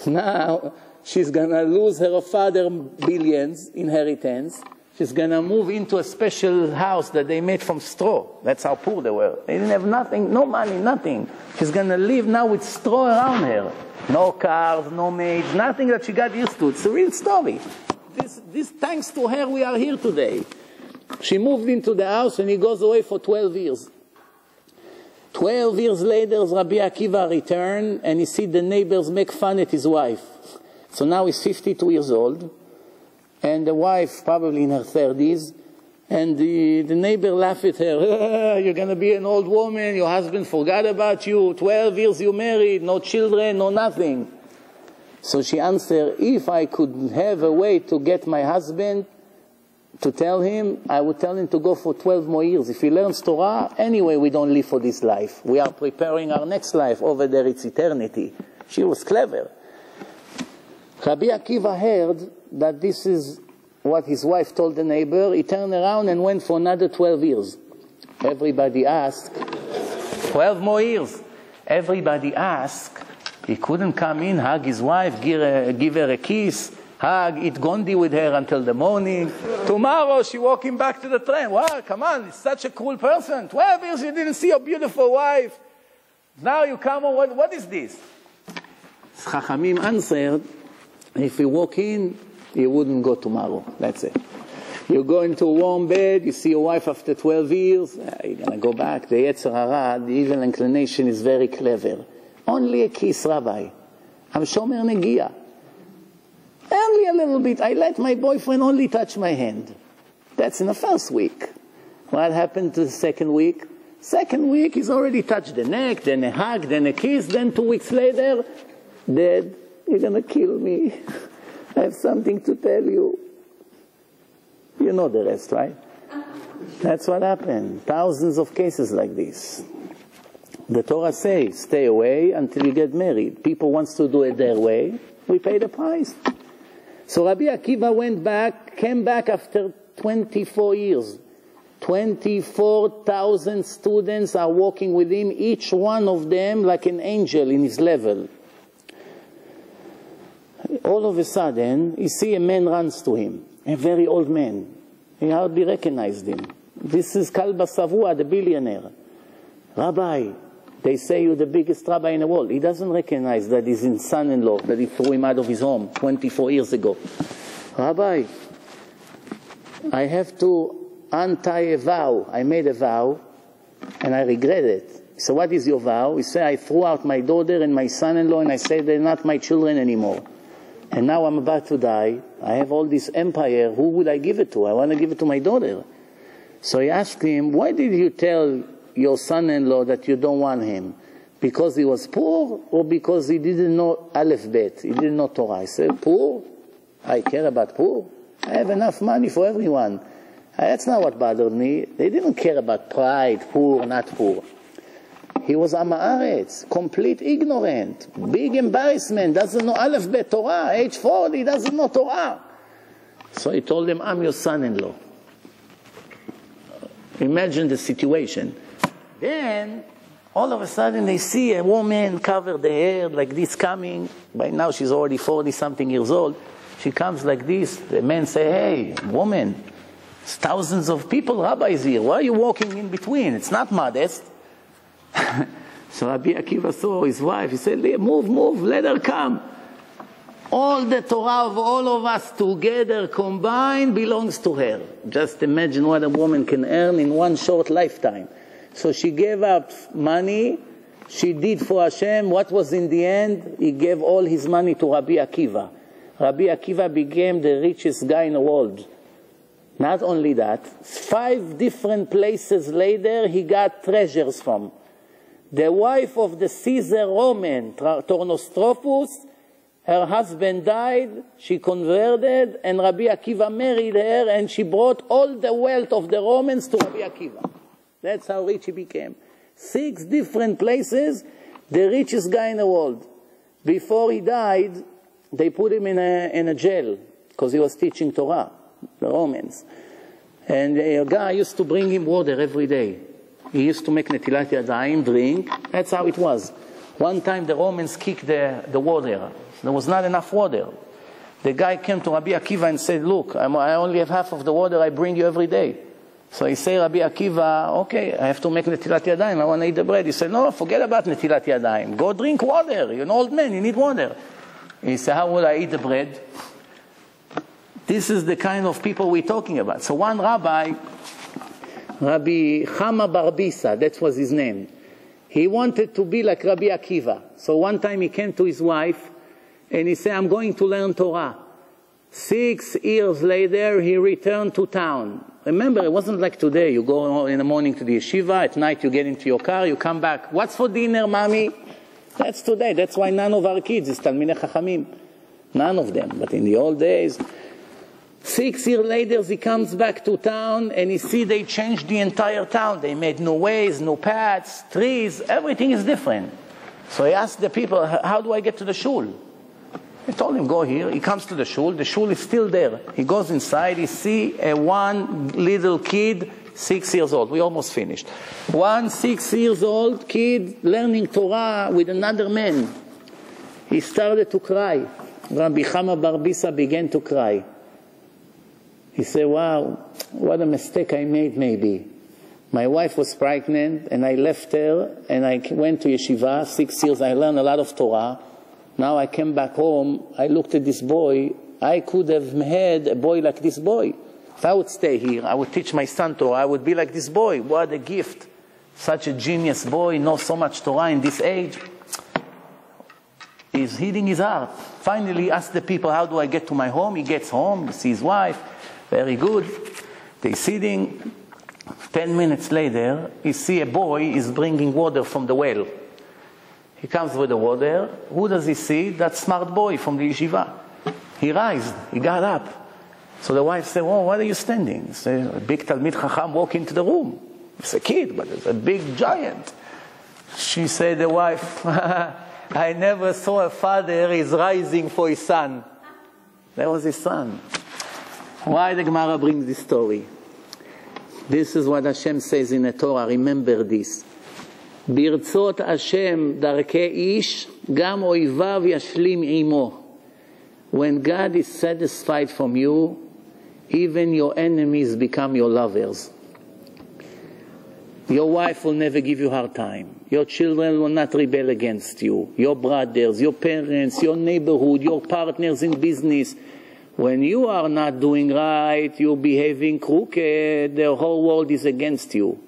Now she's going to lose her father billions inheritance. She's going to move into a special house that they made from straw. That's how poor they were. They didn't have nothing, no money, nothing. She's going to live now with straw around her. No cars, no maids, nothing that she got used to. It's a real story. This, this, thanks to her, we are here today. She moved into the house and he goes away for twelve years. Twelve years later, Rabbi Akiva returned and he see the neighbors make fun at his wife. So now he's fifty-two years old, and the wife probably in her thirties, and the, the neighbor laugh at her. You're going to be an old woman, your husband forgot about you, twelve years you married, no children, no nothing. So she answered, if I could have a way to get my husband to tell him, I would tell him to go for twelve more years. If he learns Torah, anyway, we don't live for this life. We are preparing our next life. Over there, it's eternity. She was clever. Rabbi Akiva heard that this is what his wife told the neighbor. He turned around and went for another twelve years. Everybody asked, twelve more years. Everybody asked, he couldn't come in, hug his wife, give, a, give her a kiss. Hug, eat gondi with her until the morning. Tomorrow she walk him back to the train. Wow, come on, it's such a cool person. Twelve years you didn't see your beautiful wife. Now you come on, what, what is this? Chachamim answered, if you walk in, you wouldn't go tomorrow. That's it. You go into a warm bed, you see your wife after twelve years, you're going to go back. The Yetzer Hara, the evil inclination is very clever. Only a kiss, Rabbi. I'm Shomer Negiah. Only a little bit. I let my boyfriend only touch my hand. That's in the first week. What happened to the second week? Second week, he's already touched the neck, then a hug, then a kiss, then two weeks later, Dad, you're going to kill me. I have something to tell you. You know the rest, right? That's what happened. Thousands of cases like this. The Torah says, stay away until you get married. People want to do it their way. We pay the price. So Rabbi Akiva went back, came back after twenty-four years. twenty-four thousand students are walking with him, each one of them like an angel in his level. All of a sudden, you see a man runs to him, a very old man. He hardly recognized him. This is Kalba Savua, the billionaire. Rabbi, they say you're the biggest rabbi in the world. He doesn't recognize that he's his son-in-law, that he threw him out of his home twenty-four years ago. Rabbi, I have to untie a vow. I made a vow, and I regret it. So what is your vow? He said, I threw out my daughter and my son-in-law, and I said they're not my children anymore. And now I'm about to die. I have all this empire. Who would I give it to? I want to give it to my daughter. So he asked him, why did you tell your son-in-law that you don't want him? Because he was poor or because he didn't know Aleph Bet? He didn't know Torah. I said, poor? I care about poor? I have enough money for everyone. That's not what bothered me. They didn't care about pride, poor, not poor. He was Am Haaretz, complete ignorant, big embarrassment, doesn't know Aleph Bet Torah, age forty, doesn't know Torah. So he told him, I'm your son-in-law. Imagine the situation. Then, all of a sudden, they see a woman cover the hair like this coming. By now, she's already forty-something years old. She comes like this. The men say, hey, woman, it's thousands of people, rabbis here. Why are you walking in between? It's not modest. So Rabbi Akiva saw his wife. He said, move, move, let her come. All the Torah of all of us together combined belongs to her. Just imagine what a woman can earn in one short lifetime. So she gave up money, she did for Hashem. What was in the end? He gave all his money to Rabbi Akiva. Rabbi Akiva became the richest guy in the world. Not only that, five different places later he got treasures from. The wife of the Caesar Roman, Tornostrophus, her husband died, she converted, and Rabbi Akiva married her, and she brought all the wealth of the Romans to Rabbi Akiva. That's how rich he became. Six different places, the richest guy in the world. Before he died, they put him in a, in a jail, because he was teaching Torah, the Romans. And a guy used to bring him water every day. He used to make netilat yadayim, drink. That's how it was. One time the Romans kicked the, the water. There was not enough water. The guy came to Rabbi Akiva and said, look, I'm, I only have half of the water I bring you every day. So he said, Rabbi Akiva, okay, I have to make netilat yadayim. I want to eat the bread. He said, no, forget about netilat yadayim. Go drink water. You're an old man. You need water. He said, how will I eat the bread? This is the kind of people we're talking about. So one rabbi, Rabbi Chama Barbisa, that was his name. He wanted to be like Rabbi Akiva. So one time he came to his wife and he said, I'm going to learn Torah. Six years later, he returned to town. Remember, it wasn't like today. You go in the morning to the yeshiva, at night you get into your car, you come back. What's for dinner, mommy? That's today. That's why none of our kids is Talmid Chachamim. None of them. But in the old days... Six years later, he comes back to town and he see they changed the entire town. They made new ways, new paths, trees, everything is different. So he asked the people, how do I get to the shul? They told him, go here. He comes to the shul. The shul is still there. He goes inside. He see a one little kid, six years old. We almost finished. One six years old kid learning Torah with another man. He started to cry. Rabbi Chama Barbisa began to cry. He said, wow, what a mistake I made maybe. My wife was pregnant and I left her and I went to yeshiva. Six years I learned a lot of Torah. Now I came back home. I looked at this boy. I could have had a boy like this boy. If I would stay here, I would teach my son Torah. I would be like this boy. What a gift. Such a genius boy, knows so much Torah in this age. He's hitting his heart. Finally he asked the people, how do I get to my home? He gets home, he sees his wife. Very good. They're sitting. Ten minutes later, you see a boy is bringing water from the well. He comes with the water. Who does he see? That smart boy from the yeshiva. He rised. He got up. So the wife said, oh, why are you standing? He said, a big Talmid Chacham walked into the room. It's a kid, but it's a big giant. She said, the wife, I never saw a father is rising for his son. That was his son. Why the Gemara brings this story? This is what Hashem says in the Torah. Remember this. Birtzot Hashem darkei ish gam oivav yashlim imo. When God is satisfied from you, even your enemies become your lovers. Your wife will never give you a hard time. Your children will not rebel against you. Your brothers, your parents, your neighborhood, your partners in business. When you are not doing right, you're behaving crooked, the whole world is against you.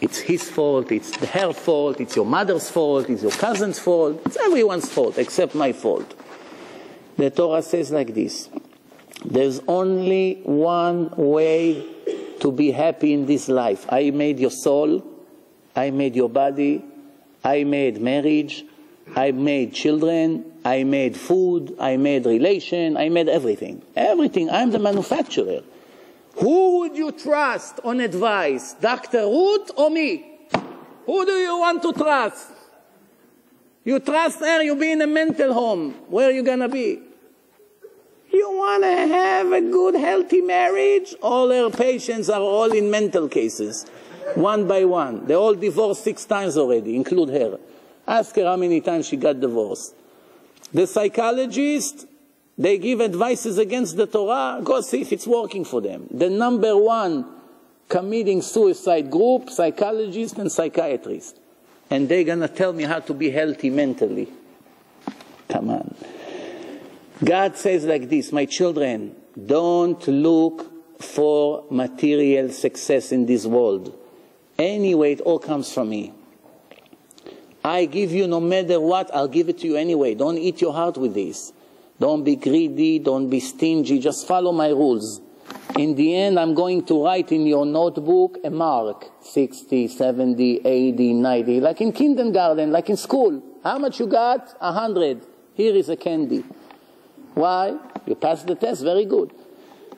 It's his fault, it's her fault, it's your mother's fault, it's your cousin's fault, it's everyone's fault except my fault. The Torah says like this, there's only one way to be happy in this life. I made your soul, I made your body, I made marriage, I made children, I made food, I made relation, I made everything. Everything. I'm the manufacturer. Who would you trust on advice? Doctor Ruth or me? Who do you want to trust? You trust her, you'll be in a mental home. Where are you going to be? You want to have a good, healthy marriage? All her patients are all in mental cases. One by one. They all divorced six times already, include her. Ask her how many times she got divorced. The psychologists, they give advices against the Torah. Go see if it's working for them. The number one committing suicide group, psychologists and psychiatrists. And they're going to tell me how to be healthy mentally. Come on. God says like this, my children, don't look for material success in this world. Anyway, it all comes from me. I give you no matter what, I'll give it to you anyway. Don't eat your heart with this. Don't be greedy, don't be stingy, just follow my rules. In the end, I'm going to write in your notebook a mark, sixty, seventy, eighty, ninety, like in kindergarten, like in school. How much you got? one hundred. Here is a candy. Why? You passed the test, very good.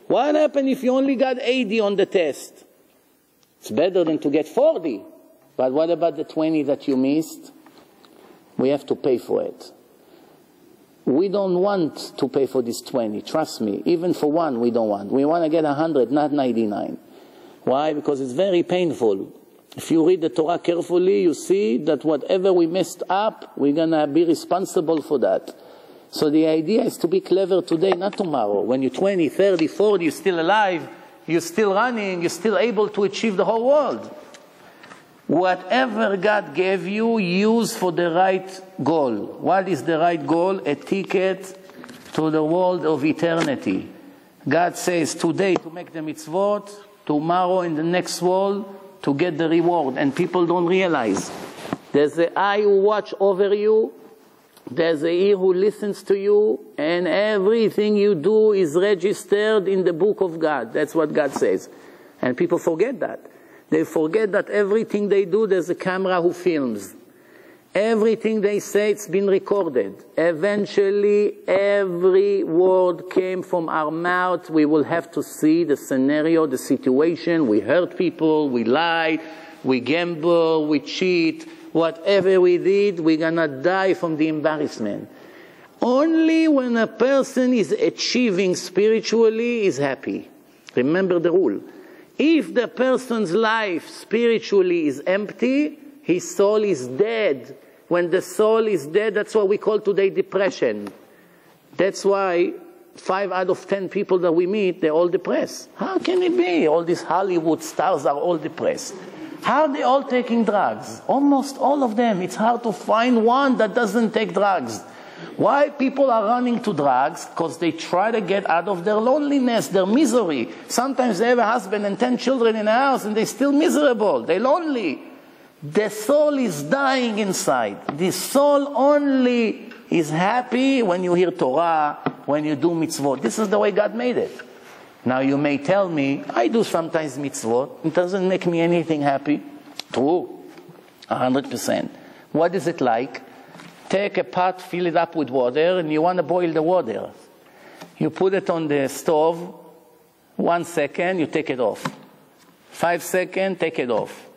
What happened if you only got eighty on the test? It's better than to get forty. But what about the twenty that you missed? We have to pay for it. We don't want to pay for this twenty, trust me. Even for one, we don't want. We want to get one hundred, not ninety-nine. Why? Because it's very painful. If you read the Torah carefully, you see that whatever we messed up, we're going to be responsible for that. So the idea is to be clever today, not tomorrow. When you're twenty, thirty, forty, you're still alive, you're still running, you're still able to achieve the whole world. Whatever God gave you, use for the right goal. What is the right goal? A ticket to the world of eternity. God says today to make the mitzvot, tomorrow in the next world to get the reward. And people don't realize. There's the eye who watch over you. There's the ear who listens to you. And everything you do is registered in the book of God. That's what God says. And people forget that. They forget that everything they do, there's a camera who films. Everything they say, it's been recorded. Eventually, every word came from our mouth. We will have to see the scenario, the situation. We hurt people, we lie, we gamble, we cheat. Whatever we did, we're gonna die from the embarrassment. Only when a person is achieving spiritually, he's happy. Remember the rule. If the person's life spiritually is empty, his soul is dead. When the soul is dead, that's what we call today depression. That's why five out of ten people that we meet, they're all depressed. How can it be? All these Hollywood stars are all depressed. How are they all taking drugs? Almost all of them. It's hard to find one that doesn't take drugs. Why people are running to drugs? Because they try to get out of their loneliness, their misery. Sometimes they have a husband and ten children in a house and they're still miserable. They're lonely. The soul is dying inside. The soul only is happy when you hear Torah, when you do mitzvot. This is the way God made it. Now you may tell me, I do sometimes mitzvot. It doesn't make me anything happy. True. one hundred percent. What is it like? Take a pot, fill it up with water, and you want to boil the water. You put it on the stove. One second, you take it off. Five seconds, take it off.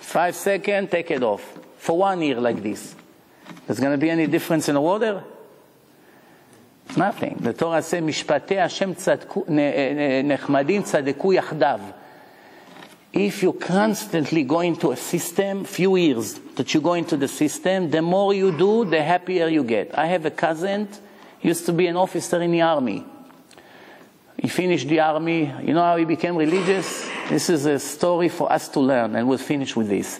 Five seconds, take it off. For one year like this. There's going to be any difference in the water? Nothing. The Torah says, Mishpatei Hashem nechmadim tzadeku yachdav. If you constantly go into a system, few years that you go into the system, the more you do, the happier you get. I have a cousin, used to be an officer in the army. He finished the army. You know how he became religious? This is a story for us to learn, and we'll finish with this.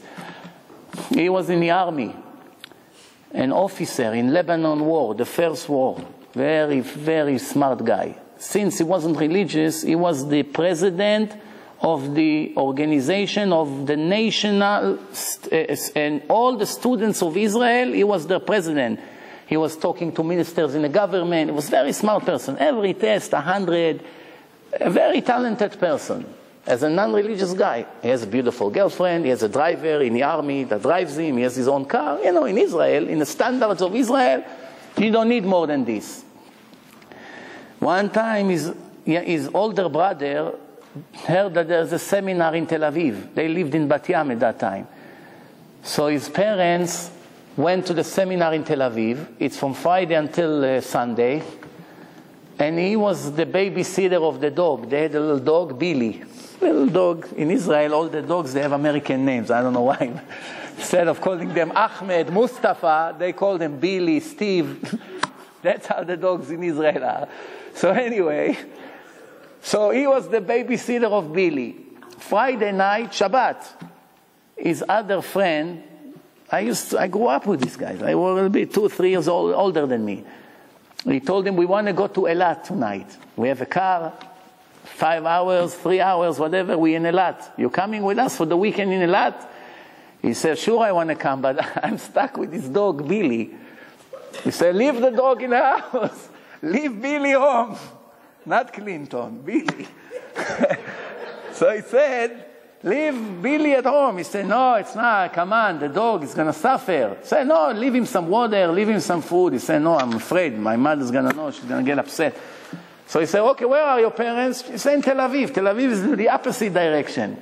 He was in the army, an officer in Lebanon War, the first war. Very, very smart guy. Since he wasn't religious, he was the president of the organization of the national, and all the students of Israel, he was their president. He was talking to ministers in the government. He was a very smart person. Every test, one hundred. A very talented person. As a non-religious guy. He has a beautiful girlfriend. He has a driver in the army that drives him. He has his own car. You know, in Israel, in the standards of Israel, you don't need more than this. One time, his, his older brother heard that there's a seminar in Tel Aviv. They lived in Bat Yam at that time. So his parents went to the seminar in Tel Aviv. It's from Friday until uh, Sunday. And he was the babysitter of the dog. They had a little dog, Billy. Little dog. In Israel, all the dogs, they have American names. I don't know why. Instead of calling them Ahmed, Mustafa, they call them Billy, Steve. That's how the dogs in Israel are. So anyway, so he was the babysitter of Billy. Friday night, Shabbat. His other friend, I used to, I grew up with these guys. I were a bit two, three years old, older than me. He told him, we want to go to Elat tonight. We have a car, five hours, three hours, whatever. We're in Elat. You're coming with us for the weekend in Elat? He said, sure, I want to come, but I'm stuck with this dog, Billy. He said, leave the dog in the house. Leave Billy home. Not Clinton, Billy. So he said, leave Billy at home. He said, no, it's not. Come on, the dog is going to suffer. He said, no, leave him some water, leave him some food. He said, no, I'm afraid. My mother's going to know. She's going to get upset. So he said, okay, where are your parents? He said, in Tel Aviv. Tel Aviv is the opposite direction.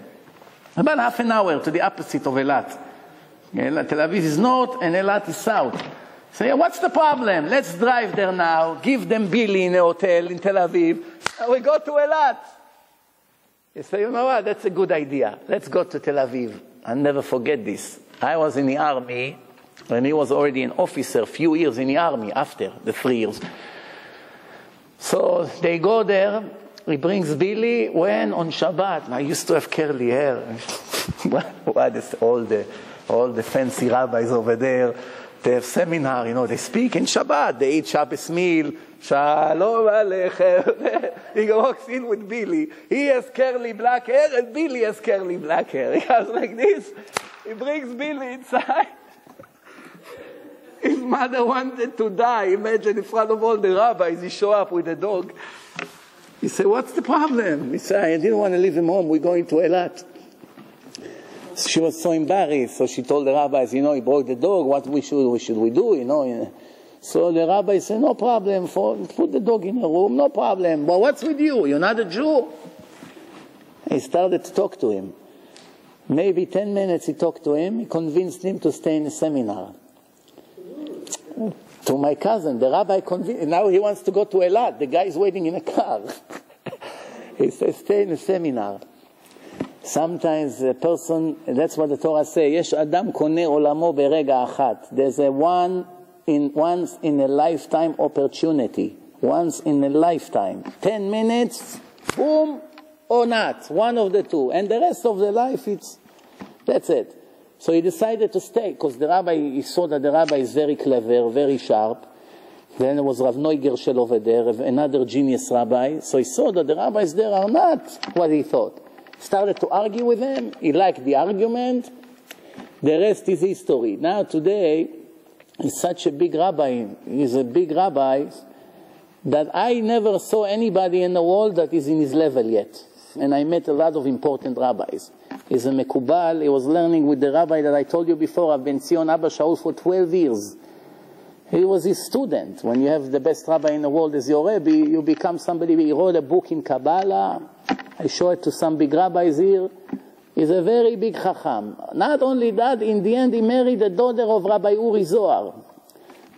About half an hour to the opposite of Elat. Tel Aviv is north and Elat is south. Say, so, what's the problem? Let's drive there now. Give them Billy in a hotel in Tel Aviv. And we go to Elat. He said, you know what? That's a good idea. Let's go to Tel Aviv. I'll never forget this. I was in the army, and he was already an officer, a few years in the army after the three years. So they go there. He brings Billy when on Shabbat. I used to have curly hair. What is all the, all the fancy rabbis over there? They have seminar, you know, they speak in Shabbat. They eat Shabbos meal. Shalom Aleichem. He walks in with Billy. He has curly black hair and Billy has curly black hair. He goes like this. He brings Billy inside. His mother wanted to die. Imagine in front of all the rabbis, he show up with a dog. He said, what's the problem? He said, I didn't want to leave him home. We're going to Elat. She was so embarrassed, so she told the rabbis, you know, he broke the dog, what we should, we should we do, you know. So the rabbi said, no problem, for, put the dog in a room, no problem. But what's with you? You're not a Jew. He started to talk to him. Maybe ten minutes he talked to him, he convinced him to stay in the seminar. To my cousin, the rabbi convinced, now he wants to go to Elat, the guy is waiting in a car. He says, stay in the seminar. Sometimes a person, that's what the Torah says, Yesh Adam Koneh Olamo Berega Achat. There's a one in, once in a lifetime opportunity. Once in a lifetime. Ten minutes, boom, or not. One of the two. And the rest of the life, it's, that's it. So he decided to stay, because the rabbi, he saw that the rabbi is very clever, very sharp. Then there was Rav Neugershel over there, another genius rabbi. So he saw that the rabbis there are not what he thought. Started to argue with them. He liked the argument. The rest is history. Now today, he's such a big rabbi. He's a big rabbi that I never saw anybody in the world that is in his level yet. And I met a lot of important rabbis. He's a mekubal. He was learning with the rabbi that I told you before, Rav Ben Zion Abba Shaul, for twelve years. He was his student. When you have the best rabbi in the world as your rabbi, you become somebody. He wrote a book in Kabbalah. I show it to some big rabbis here. He's a very big Chacham. Not only that, in the end he married the daughter of Rabbi Uri Zohar.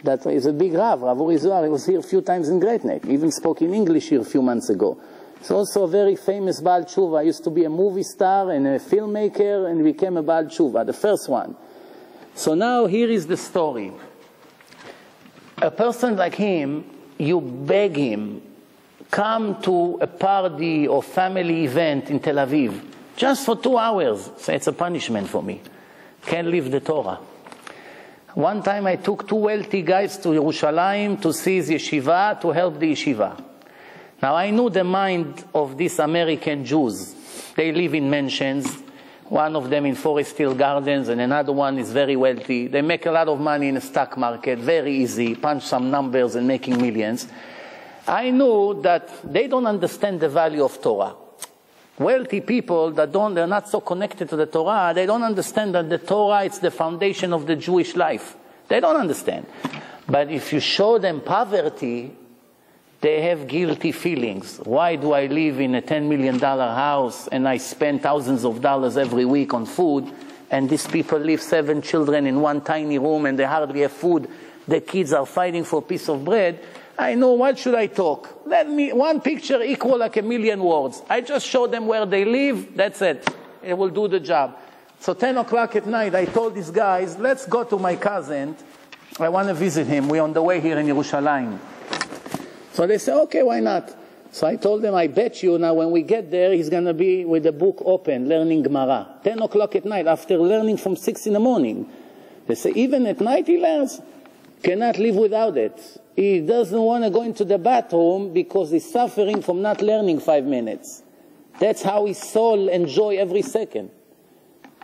That is a big Rav. Rabbi Uri Zohar, he was here a few times in Great Neck. He even spoke in English here a few months ago. He's also a very famous Baal Tshuva. He used to be a movie star and a filmmaker and became a Baal Tshuva, the first one. So now here is the story. A person like him, you beg him, come to a party or family event in Tel Aviv, just for two hours. So it's a punishment for me. Can't leave the Torah. One time I took two wealthy guys to Yerushalayim to see the yeshiva, to help the yeshiva. Now I knew the mind of these American Jews. They live in mansions. One of them in Forest Hill Gardens, and another one is very wealthy. They make a lot of money in the stock market, very easy, punch some numbers and making millions. I knew that they don't understand the value of Torah. Wealthy people that don't, they're not so connected to the Torah, they don't understand that the Torah is the foundation of the Jewish life. They don't understand. But if you show them poverty, they have guilty feelings. Why do I live in a ten million dollar house and I spend thousands of dollars every week on food, and these people leave seven children in one tiny room and they hardly have food. The kids are fighting for a piece of bread. I know, what should I talk? Let me, one picture equal like a million words. I just show them where they live, that's it. It will do the job. So ten o'clock at night, I told these guys, let's go to my cousin. I want to visit him. We're on the way here in Yerushalayim. So they say, okay, why not? So I told them, I bet you now when we get there, he's going to be with the book open, learning Gemara. ten o'clock at night, after learning from six in the morning. They say, even at night he learns? Cannot live without it. He doesn't want to go into the bathroom because he's suffering from not learning five minutes. That's how his soul enjoys every second.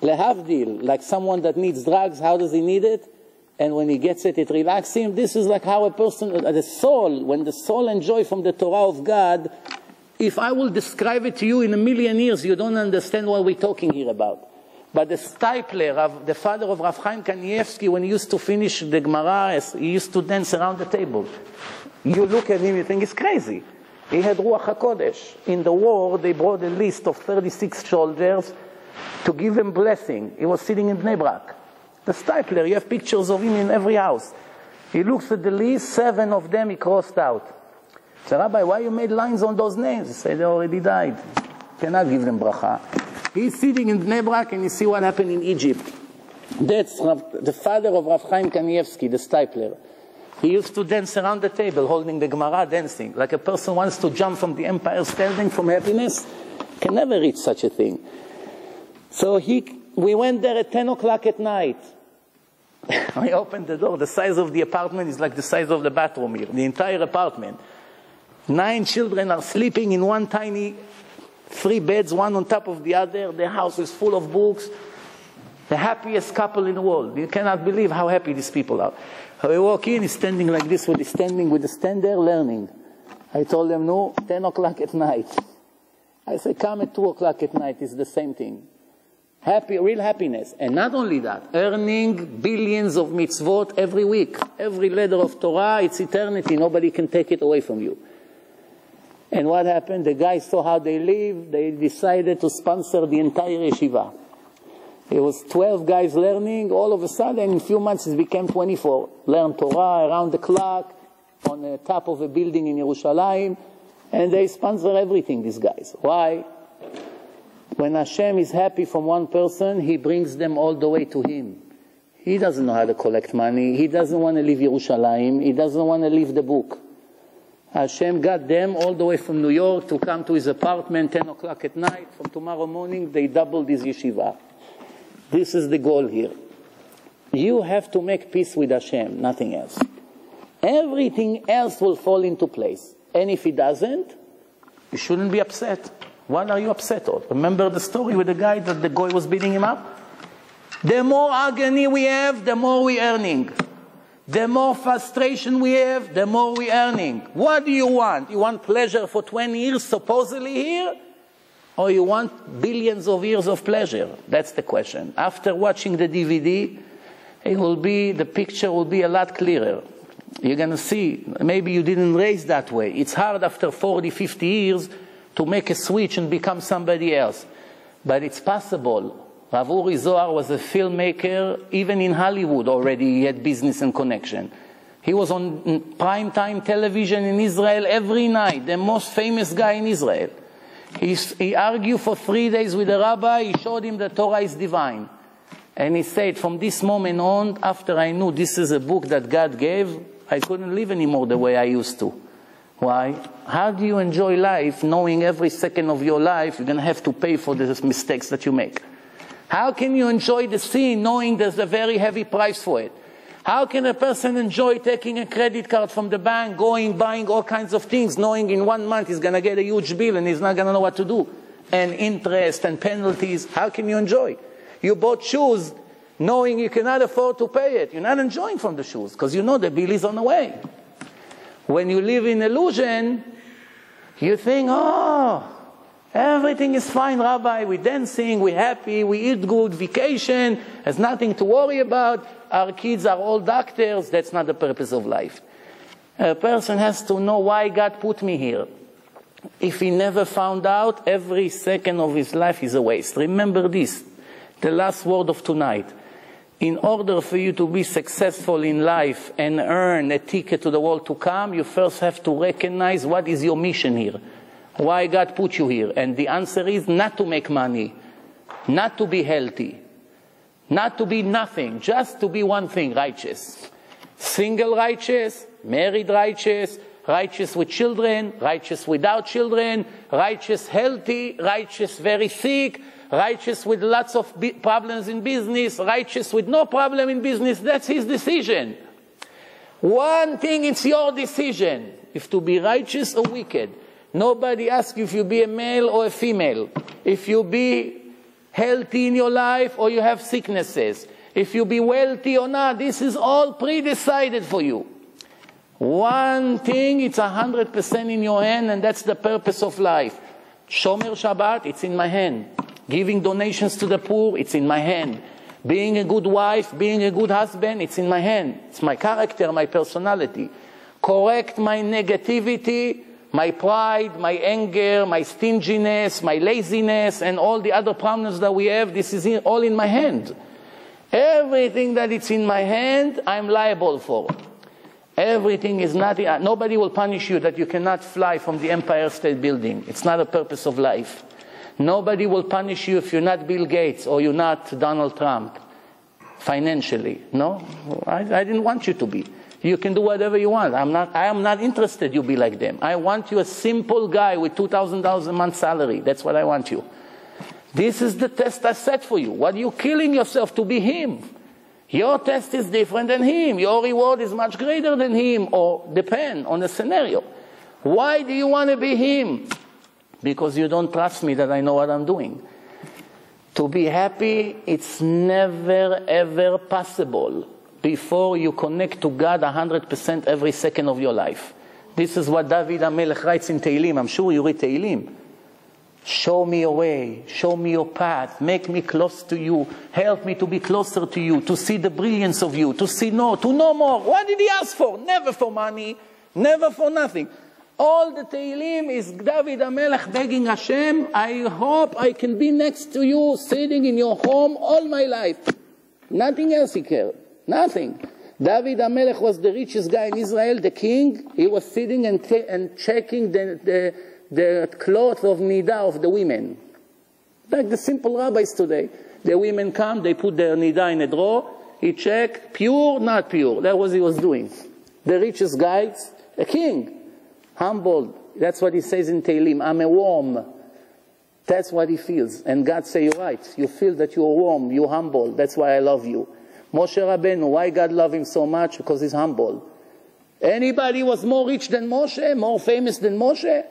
Lehavdil, like someone that needs drugs, how does he need it? And when he gets it, it relaxes him. This is like how a person, the soul, when the soul enjoys from the Torah of God, If I will describe it to you in a million years, you don't understand what we're talking here about. But the Stipler, the father of Rav Chaim Kanievsky, when he used to finish the Gemara, he used to dance around the table. You look at him, you think he's crazy. He had Ruach HaKodesh. In the war, they brought a list of thirty-six soldiers to give him blessing. He was sitting in Bnei Brak. The Stipler, you have pictures of him in every house. He looks at the list, seven of them he crossed out. He said, Rabbi, why you made lines on those names? He said, they already died. Cannot give them bracha. He's sitting in Bnei Brak and you see what happened in Egypt. That's Rav, the father of Rav Chaim Kanievsky, the Stipler. He used to dance around the table, holding the Gemara, dancing. Like a person wants to jump from the empire standing from happiness, can never reach such a thing. So he, we went there at ten o'clock at night. I opened the door. The size of the apartment is like the size of the bathroom here, the entire apartment. Nine children are sleeping in one tiny, three beds, one on top of the other. The house is full of books. The happiest couple in the world. You cannot believe how happy these people are. So we walk in, he's standing like this, he's standing with the stand there, learning. I told him, no, ten o'clock at night. I said, come at two o'clock at night, it's the same thing. Happy, real happiness. And not only that, earning billions of mitzvot every week. Every letter of Torah, it's eternity. Nobody can take it away from you. And what happened? The guys saw how they live. They decided to sponsor the entire yeshiva. It was twelve guys learning. All of a sudden, in a few months, it became twenty-four. Learned Torah around the clock, on the top of a building in Yerushalayim. And they sponsor everything, these guys. Why? When Hashem is happy from one person, He brings them all the way to Him. He doesn't know how to collect money. He doesn't want to leave Yerushalayim. He doesn't want to leave the book. Hashem got them all the way from New York to come to His apartment ten o'clock at night. From tomorrow morning, they doubled His yeshiva. This is the goal here. You have to make peace with Hashem, nothing else. Everything else will fall into place. And if it doesn't, you shouldn't be upset. What are you upset of? Remember the story with the guy that the guy was beating him up? The more agony we have, the more we're earning. The more frustration we have, the more we're earning. What do you want? You want pleasure for twenty years supposedly here? Or you want billions of years of pleasure? That's the question. After watching the D V D, it will be, the picture will be a lot clearer. You're going to see, maybe you didn't raise that way. It's hard after forty, fifty years to make a switch and become somebody else. But it's possible. Rav Uri Zohar was a filmmaker, even in Hollywood already he had business and connection. He was on primetime television in Israel every night, the most famous guy in Israel. He, he argued for three days with a rabbi, he showed him that Torah is divine. And he said, from this moment on, after I knew this is a book that God gave, I couldn't live anymore the way I used to. Why? How do you enjoy life knowing every second of your life you're going to have to pay for the mistakes that you make? How can you enjoy the sin knowing there's a very heavy price for it? How can a person enjoy taking a credit card from the bank, going, buying all kinds of things, knowing in one month he's going to get a huge bill and he's not going to know what to do? And interest and penalties, how can you enjoy? You bought shoes knowing you cannot afford to pay it. You're not enjoying from the shoes because you know the bill is on the way. When you live in illusion, you think, oh, everything is fine, Rabbi. We're dancing, we're happy, we eat good, vacation. There's nothing to worry about. Our kids are all doctors. That's not the purpose of life. A person has to know why God put me here. If he never found out, every second of his life is a waste. Remember this, the last word of tonight. In order for you to be successful in life and earn a ticket to the world to come, you first have to recognize what is your mission here. Why God put you here. And the answer is not to make money, not to be healthy, not to be nothing, just to be one thing, righteous. Single righteous, married righteous, righteous with children, righteous without children, righteous healthy, righteous very sick, righteous with lots of problems in business, righteous with no problem in business. That's his decision. One thing, it's your decision, if to be righteous or wicked. Nobody asks you if you be a male or a female, if you be healthy in your life or you have sicknesses, if you be wealthy or not. This is all pre-decided for you. One thing, it's one hundred percent in your hand, and that's the purpose of life. Shomer Shabbat, it's in my hand. Giving donations to the poor, it's in my hand. Being a good wife, being a good husband, it's in my hand. It's my character, my personality. Correct my negativity, my pride, my anger, my stinginess, my laziness, and all the other problems that we have. This is in, all in my hand. Everything that it's in my hand, I'm liable for. Everything is not, nobody will punish you that you cannot fly from the Empire State Building. It's not a purpose of life. Nobody will punish you if you're not Bill Gates or you're not Donald Trump financially. No, I, I didn't want you to be. You can do whatever you want. I'm not, I am not interested you be like them. I want you a simple guy with two thousand dollars a month salary. That's what I want you. This is the test I set for you. What are you killing yourself to be him? Your test is different than him. Your reward is much greater than him, or depend on the scenario. Why do you want to be him? Because you don't trust me that I know what I'm doing. To be happy, it's never, ever possible before you connect to God one hundred percent every second of your life. This is what David HaMelech writes in Tehilim. I'm sure you read Tehilim. Show me your way, show me your path, make me close to you, help me to be closer to you, to see the brilliance of you, to see no, to know more. What did he ask for? Never for money, never for nothing. All the Tehilim is David HaMelech begging Hashem, I hope I can be next to you, sitting in your home all my life. Nothing else he cared, nothing. David HaMelech was the richest guy in Israel, the king. He was sitting and, and checking the... the the cloth of nidah of the women. Like the simple rabbis today. The women come, they put their nidah in a drawer, he checked, pure, not pure. That was what he was doing. The richest guy, a king, humbled. That's what he says in Tehilim, I'm a worm. That's what he feels. And God say, you're right, you feel that you're warm, you're humble, that's why I love you. Moshe Rabbeinu, why God love him so much? Because he's humble. Anybody was more rich than Moshe, more famous than Moshe?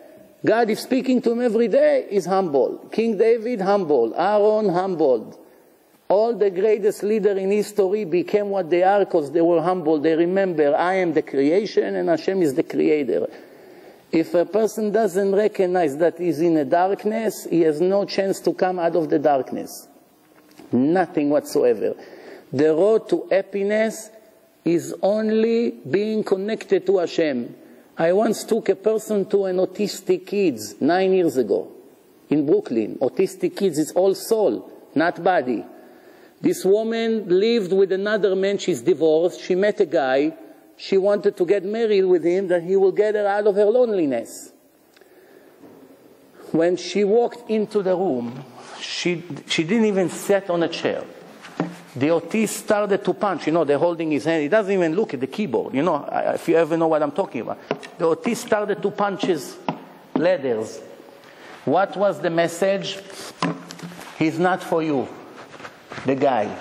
God is speaking to him every day, is humble. King David, humble. Aaron, humbled. All the greatest leaders in history became what they are because they were humble. They remember, I am the creation and Hashem is the creator. If a person doesn't recognize that he's in a darkness, he has no chance to come out of the darkness. Nothing whatsoever. The road to happiness is only being connected to Hashem. I once took a person to an autistic kids nine years ago in Brooklyn. Autistic kids is all soul, not body. This woman lived with another man. She's divorced. She met a guy. She wanted to get married with him that he will get her out of her loneliness. When she walked into the room, she, she didn't even sit on a chair. The autist started to punch. You know, they're holding his hand. He doesn't even look at the keyboard. You know, if you ever know what I'm talking about. The autist started to punch his letters. What was the message? He's not for you, the guy.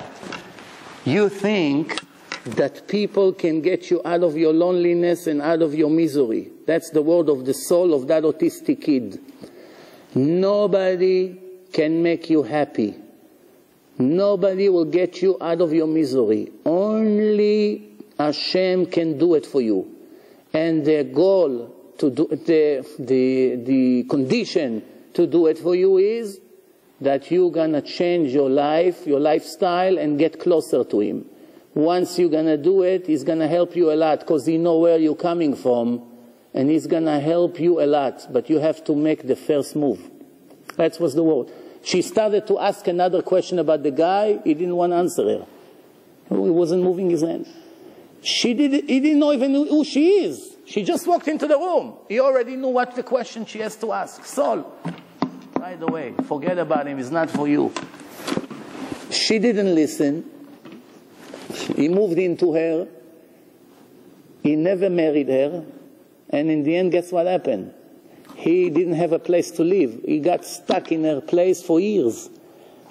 You think that people can get you out of your loneliness and out of your misery. That's the word of the soul of that autistic kid. Nobody can make you happy. Nobody will get you out of your misery. Only Hashem can do it for you. And the goal, to do, the, the, the condition to do it for you is that you're going to change your life, your lifestyle, and get closer to Him. Once you're going to do it, He's going to help you a lot because He knows where you're coming from and He's going to help you a lot. But you have to make the first move. That was the word. She started to ask another question about the guy. He didn't want to answer her. He wasn't moving his hand. She didn't, he didn't know even who she is. She just walked into the room. He already knew what the question she has to ask. So, by the way, forget about him. It's not for you. She didn't listen. He moved into her. He never married her. And in the end, guess what happened? He didn't have a place to live. He got stuck in her place for years.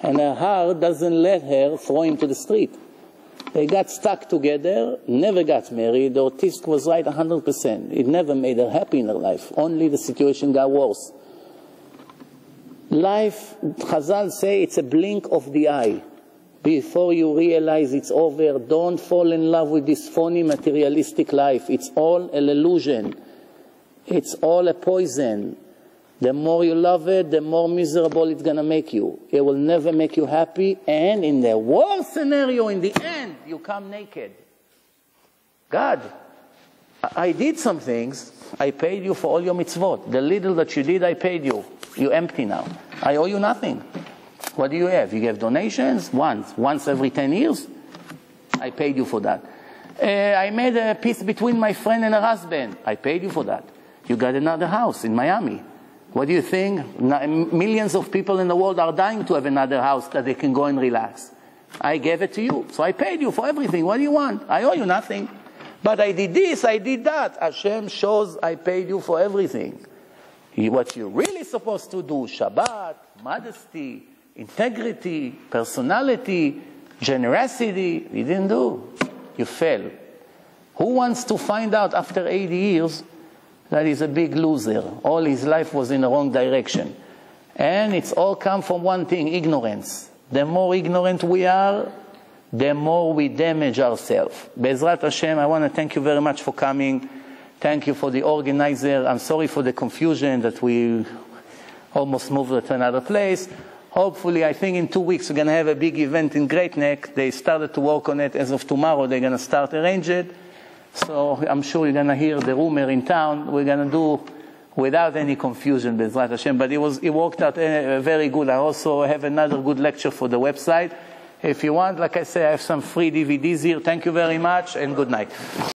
And her heart doesn't let her throw him to the street. They got stuck together, never got married. The autist was right one hundred percent. It never made her happy in her life. Only the situation got worse. Life, Chazal say, it's a blink of the eye. Before you realize it's over, don't fall in love with this phony materialistic life. It's all an illusion. It's all a poison. The more you love it, the more miserable it's going to make you. It will never make you happy. And in the worst scenario, in the end, you come naked. God, I did some things. I paid you for all your mitzvot. The little that you did, I paid you. You're empty now. I owe you nothing. What do you have? You have donations once, once every ten years. I paid you for that. Uh, I made a peace between my friend and her husband. I paid you for that. You got another house in Miami. What do you think? Millions of people in the world are dying to have another house that they can go and relax. I gave it to you. So I paid you for everything. What do you want? I owe you nothing. But I did this, I did that. Hashem shows I paid you for everything. What you're really supposed to do, Shabbat, modesty, integrity, personality, generosity, you didn't do. You fail. Who wants to find out after eighty years that he's a big loser? All his life was in the wrong direction. And it's all come from one thing, ignorance. The more ignorant we are, the more we damage ourselves. Bezrat Hashem, I want to thank you very much for coming. Thank you for the organizer. I'm sorry for the confusion that we almost moved to another place. Hopefully, I think in two weeks we're going to have a big event in Great Neck. They started to work on it. As of tomorrow, they're going to start arrange it. So I'm sure you're going to hear the rumor in town. We're going to do without any confusion, Bezrat Hashem. But it, was, it worked out uh, very good. I also have another good lecture for the website. If you want, like I say, I have some free D V Ds here. Thank you very much and good night.